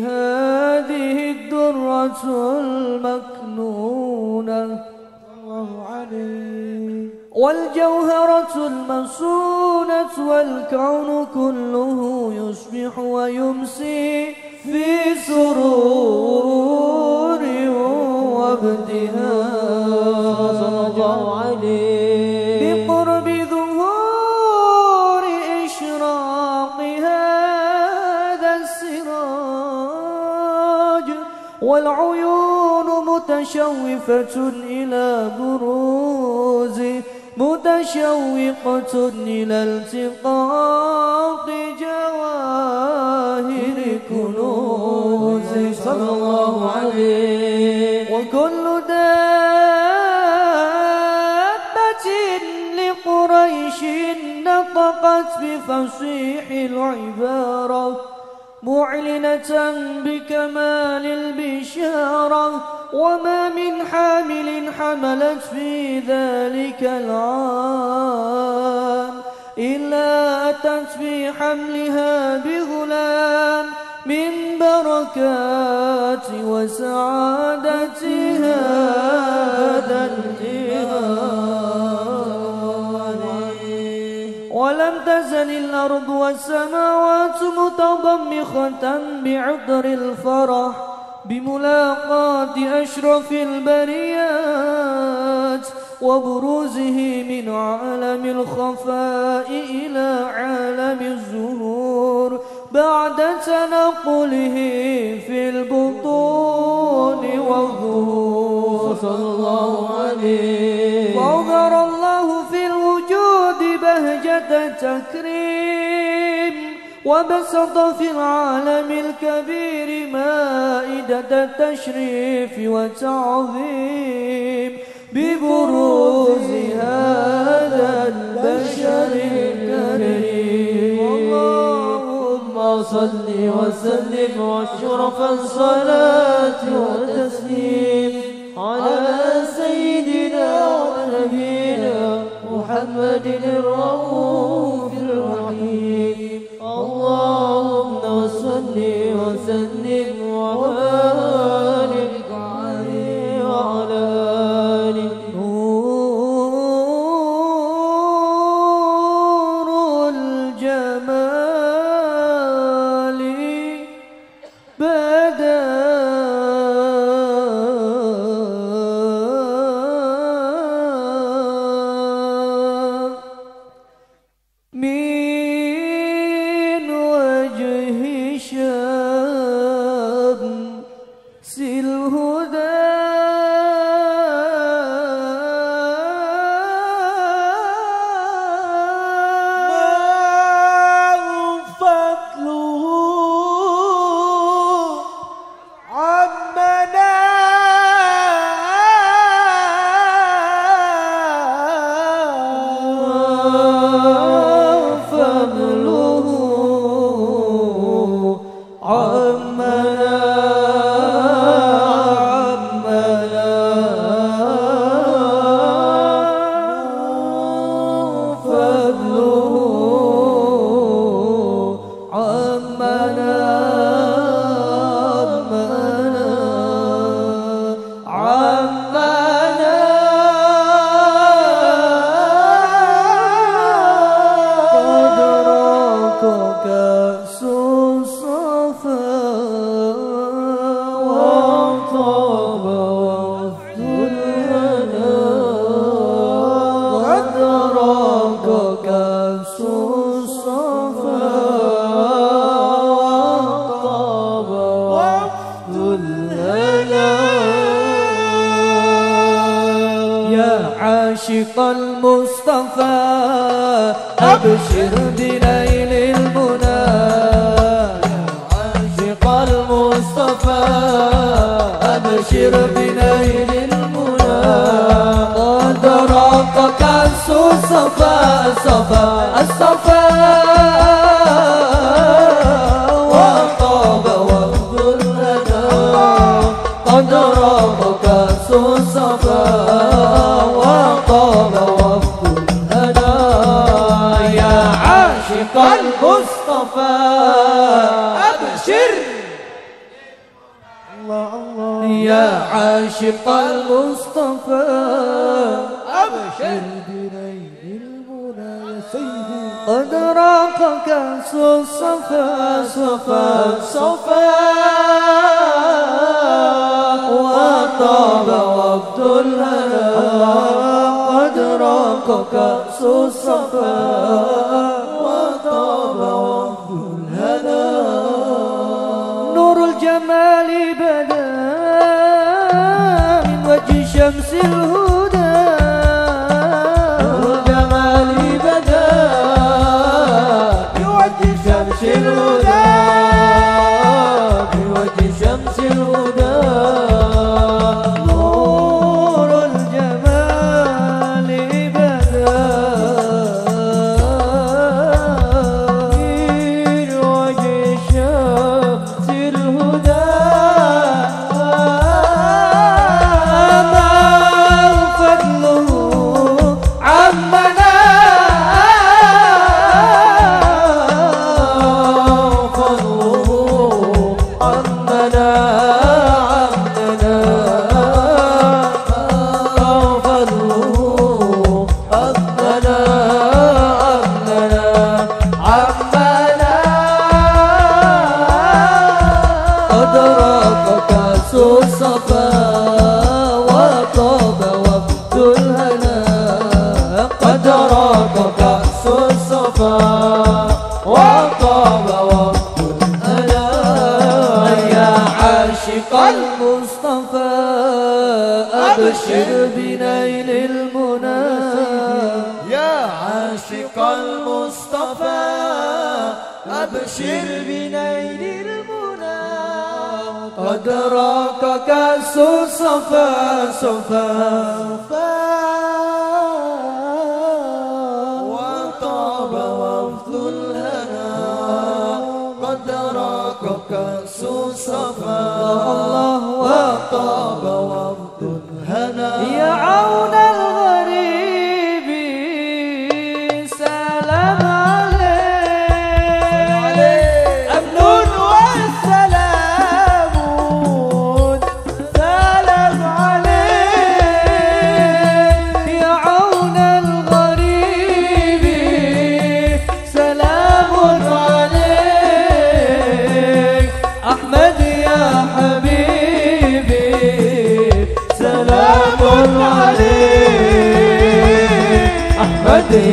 هذه الدرة المكنونة الله عليه والجوهرة المصونة والكون كله يصبح ويمسي في سرور وابتهاج بقرب ظهور إشراق هذا السراج والعيون متشوفة إلى بروزه متشوقة إلى التقاط جواهر كنوز صلى الله عليه وكل دابة لقريش نطقت بفصيح العبارة معلنة بكمال البشارة وما من حامل حملت في ذلك العام إلا أتت في حملها بغلام من بركات وسعادة هذا ولم تزل الأرض والسماوات متضمخة بعطر الفرح بملاقات أشرف البريات وبروزه من عالم الخفاء إلى عالم الظهور بعد تنقله في البطون والظهور صلى الله عليه وأظهر الله في الوجود بهجة تكريم وبسط في العالم الكبير مائدة التشريف وتعظيم ببروز هذا البشر الكريم اللهم صل وسلم واشرف الصلاة والتسليم على سيدنا ونبينا محمد الرؤوف الرحيم اللهم صل وسلم وبارك عليه وعلى آله نور الجمال بدا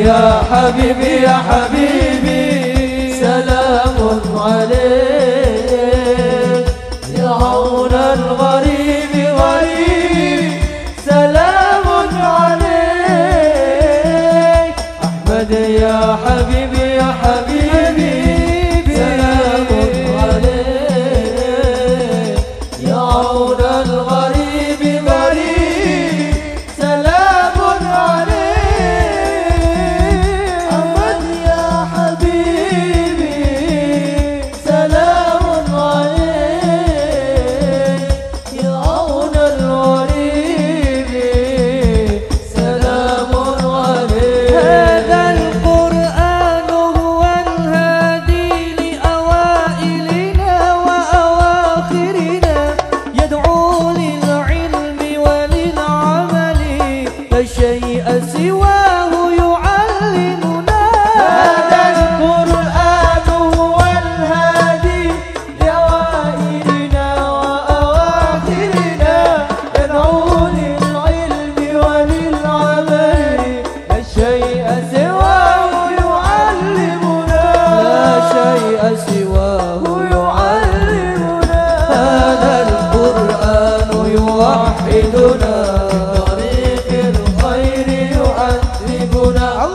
Ya habibi, ya habibi, salamun alaik. Ya aunal gharibi, gharibi, salamun alaik. Ahmad ya habibi, ya habibi, salamun alaik. Ya aunal gharibi, gharibi, salamun alaik.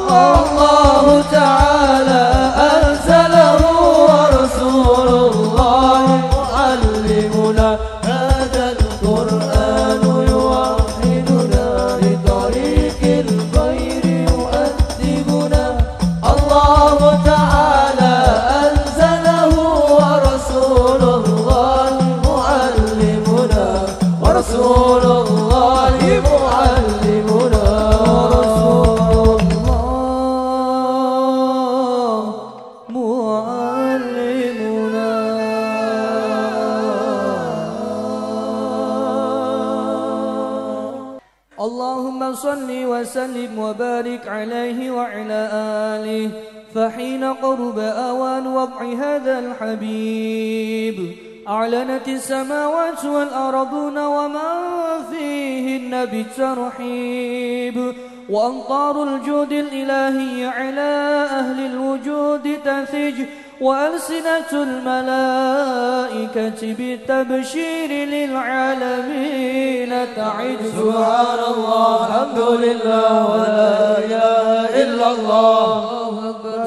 الله تعالى أرسله ورسول الله يعلمنا هذا القرآن يوحدنا لطريق الخير يؤدبنا الله تعالى أنزله ورسول الله يعلمنا ورسول الله يعلمنا Allahumma salli wa sallim wa barik alaihi wa ala alihi fahina qaruba awan wad'i hadhal habib a'lanati samawati wal arduna wa man fihinna bitarhib wa antarul judil ilahi ala ahli alwujudi tasij وألسنة الملائكة بالتبشير للعالمين تعد سبحان الله الحمد لله ولا إله إلا الله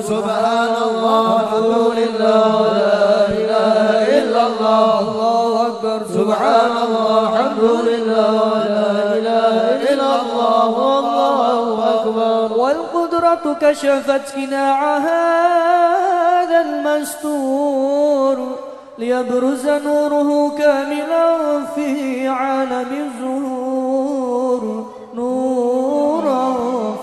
سبحان الله الحمد لله ولا إله إلا الله الله أكبر سبحان الله الحمد لله ولا إله إلا الله والله أكبر والقدرة كشفت قناعها المستور ليبرز نوره كاملا في عالم الزهور نورا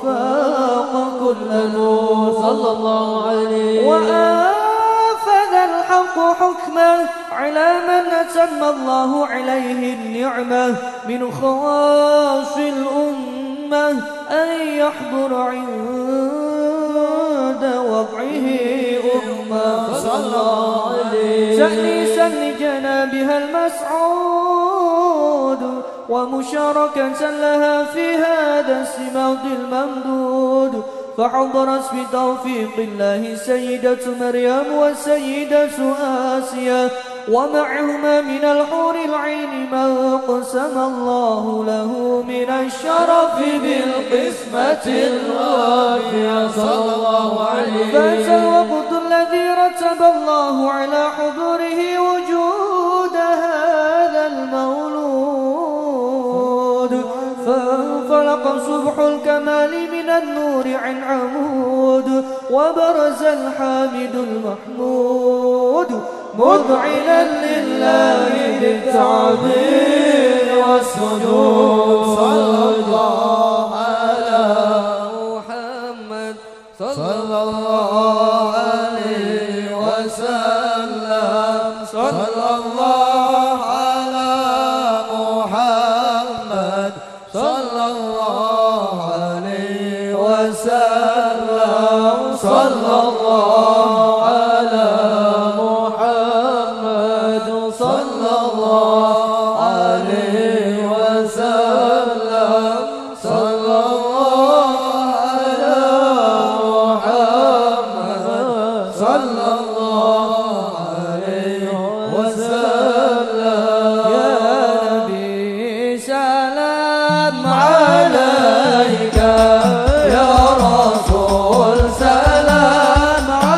فاق كل نور صلى الله عليه وآفذ الحق حكمه على من أتم الله عليه النعمة من خواص الأمة أن يحضر عند وضعه تأنيسا لجنابها المسعود ومشاركة لها في هذا السماض الممدود فحضرت بتوفيق الله سيدة مريم وسيدة آسيا ومعهما من الحور العين ما قسم الله له من الشرف بالقسمة الوافية صلى الله عليه فات الوقت الذي رتب الله على حضوره وجود هذا المولود فانفلق صبح الكمال من النور عن عمود وبرز الحامد المحمود مذعنا لله بالتعظيم والسجود صلى الله على محمد صلى الله عليه وسلم صلى الله على محمد صلى الله عليه وسلم صلى الله عليك يا رسول سلام عليك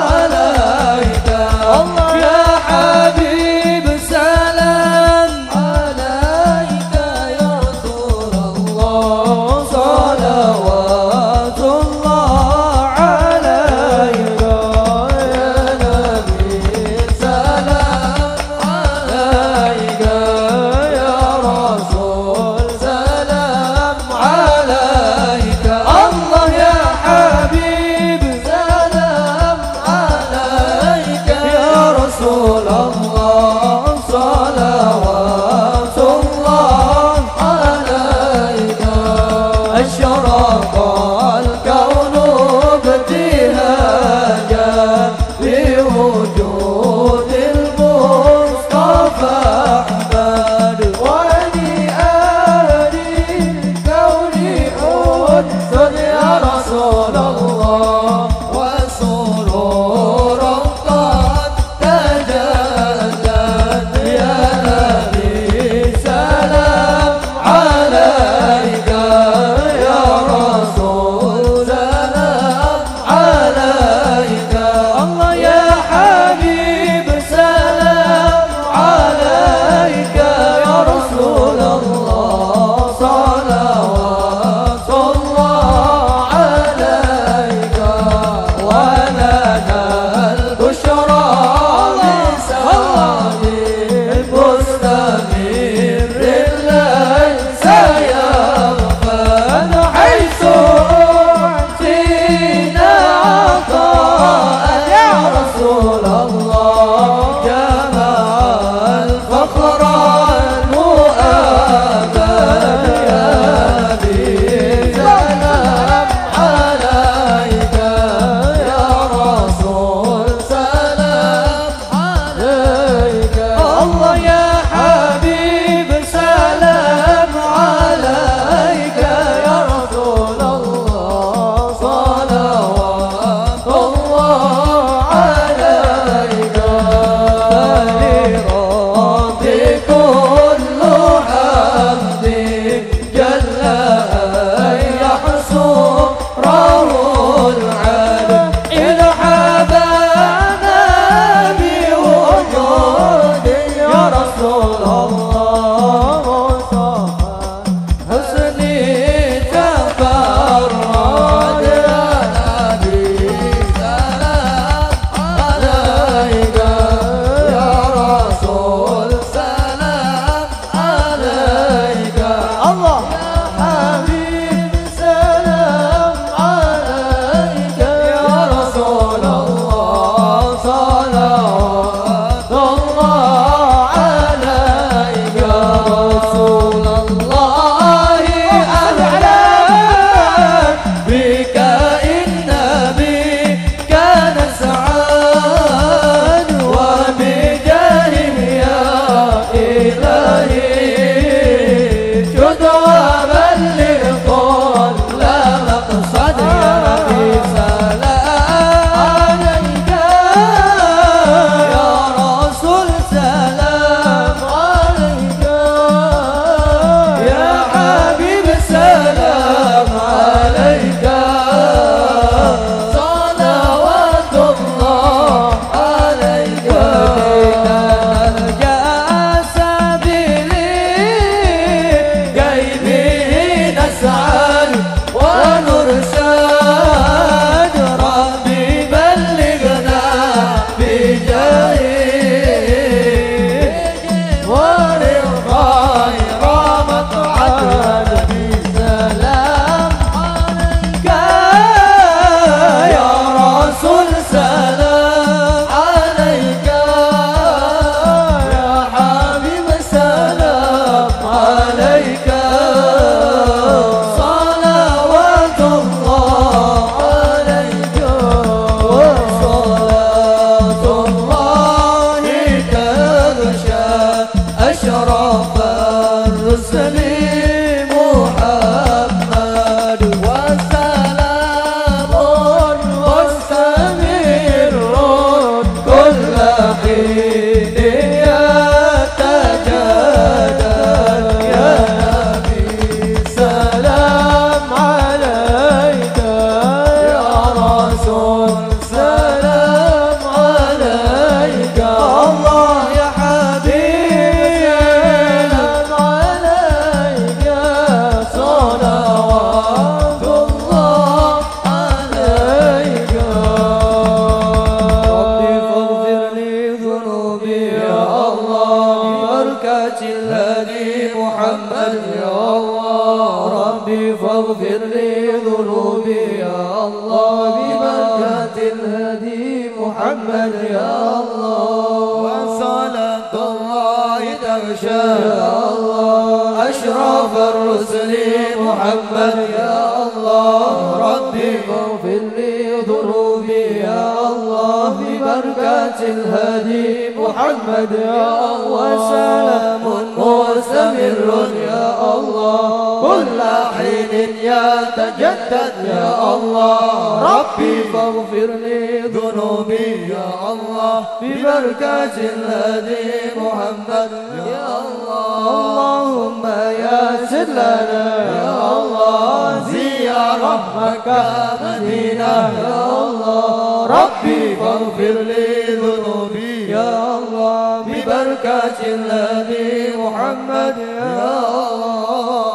Muhammad ya Allah, wa salatullahi tagsha ya Allah, ashraf ar-rusuli Muhammad ya Allah, rabbi ghafirli dhunubi ya Allah, bi barakatil hadi Muhammad ya Allah, wa salamun mustamirun ya Allah, kulla hinin ya tajaddad ya Allah, rabbi faghfirli dhunubi ya Allah, bi barakatil hadi Muhammad ya Allah, Allahumma yassir lana ya Allah, ziyarah Makkah Madinah ya Allah, rabbi faghfirli dhunubi ya Allah, bi barakatil hadi Muhammad ya Allah.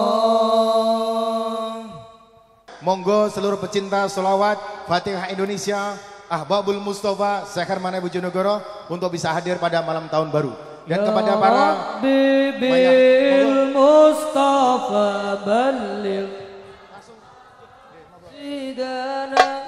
Monggo seluruh pecinta sholawat Fatihah Indonesia, Ahbaabul Musthofa, Seher Maneh Bojonegoro untuk bisa hadir pada malam tahun baru. Dan kepada para Bil Mustafa Balil Sidana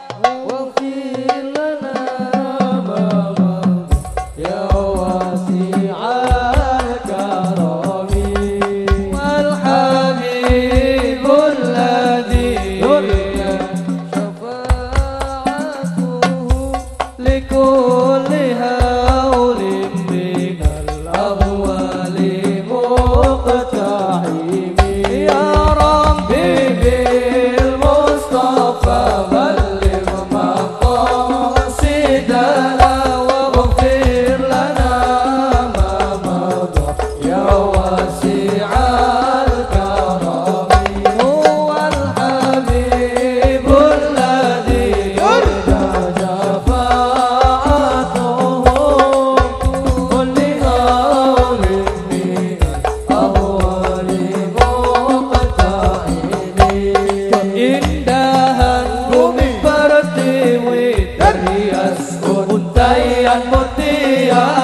mutiara.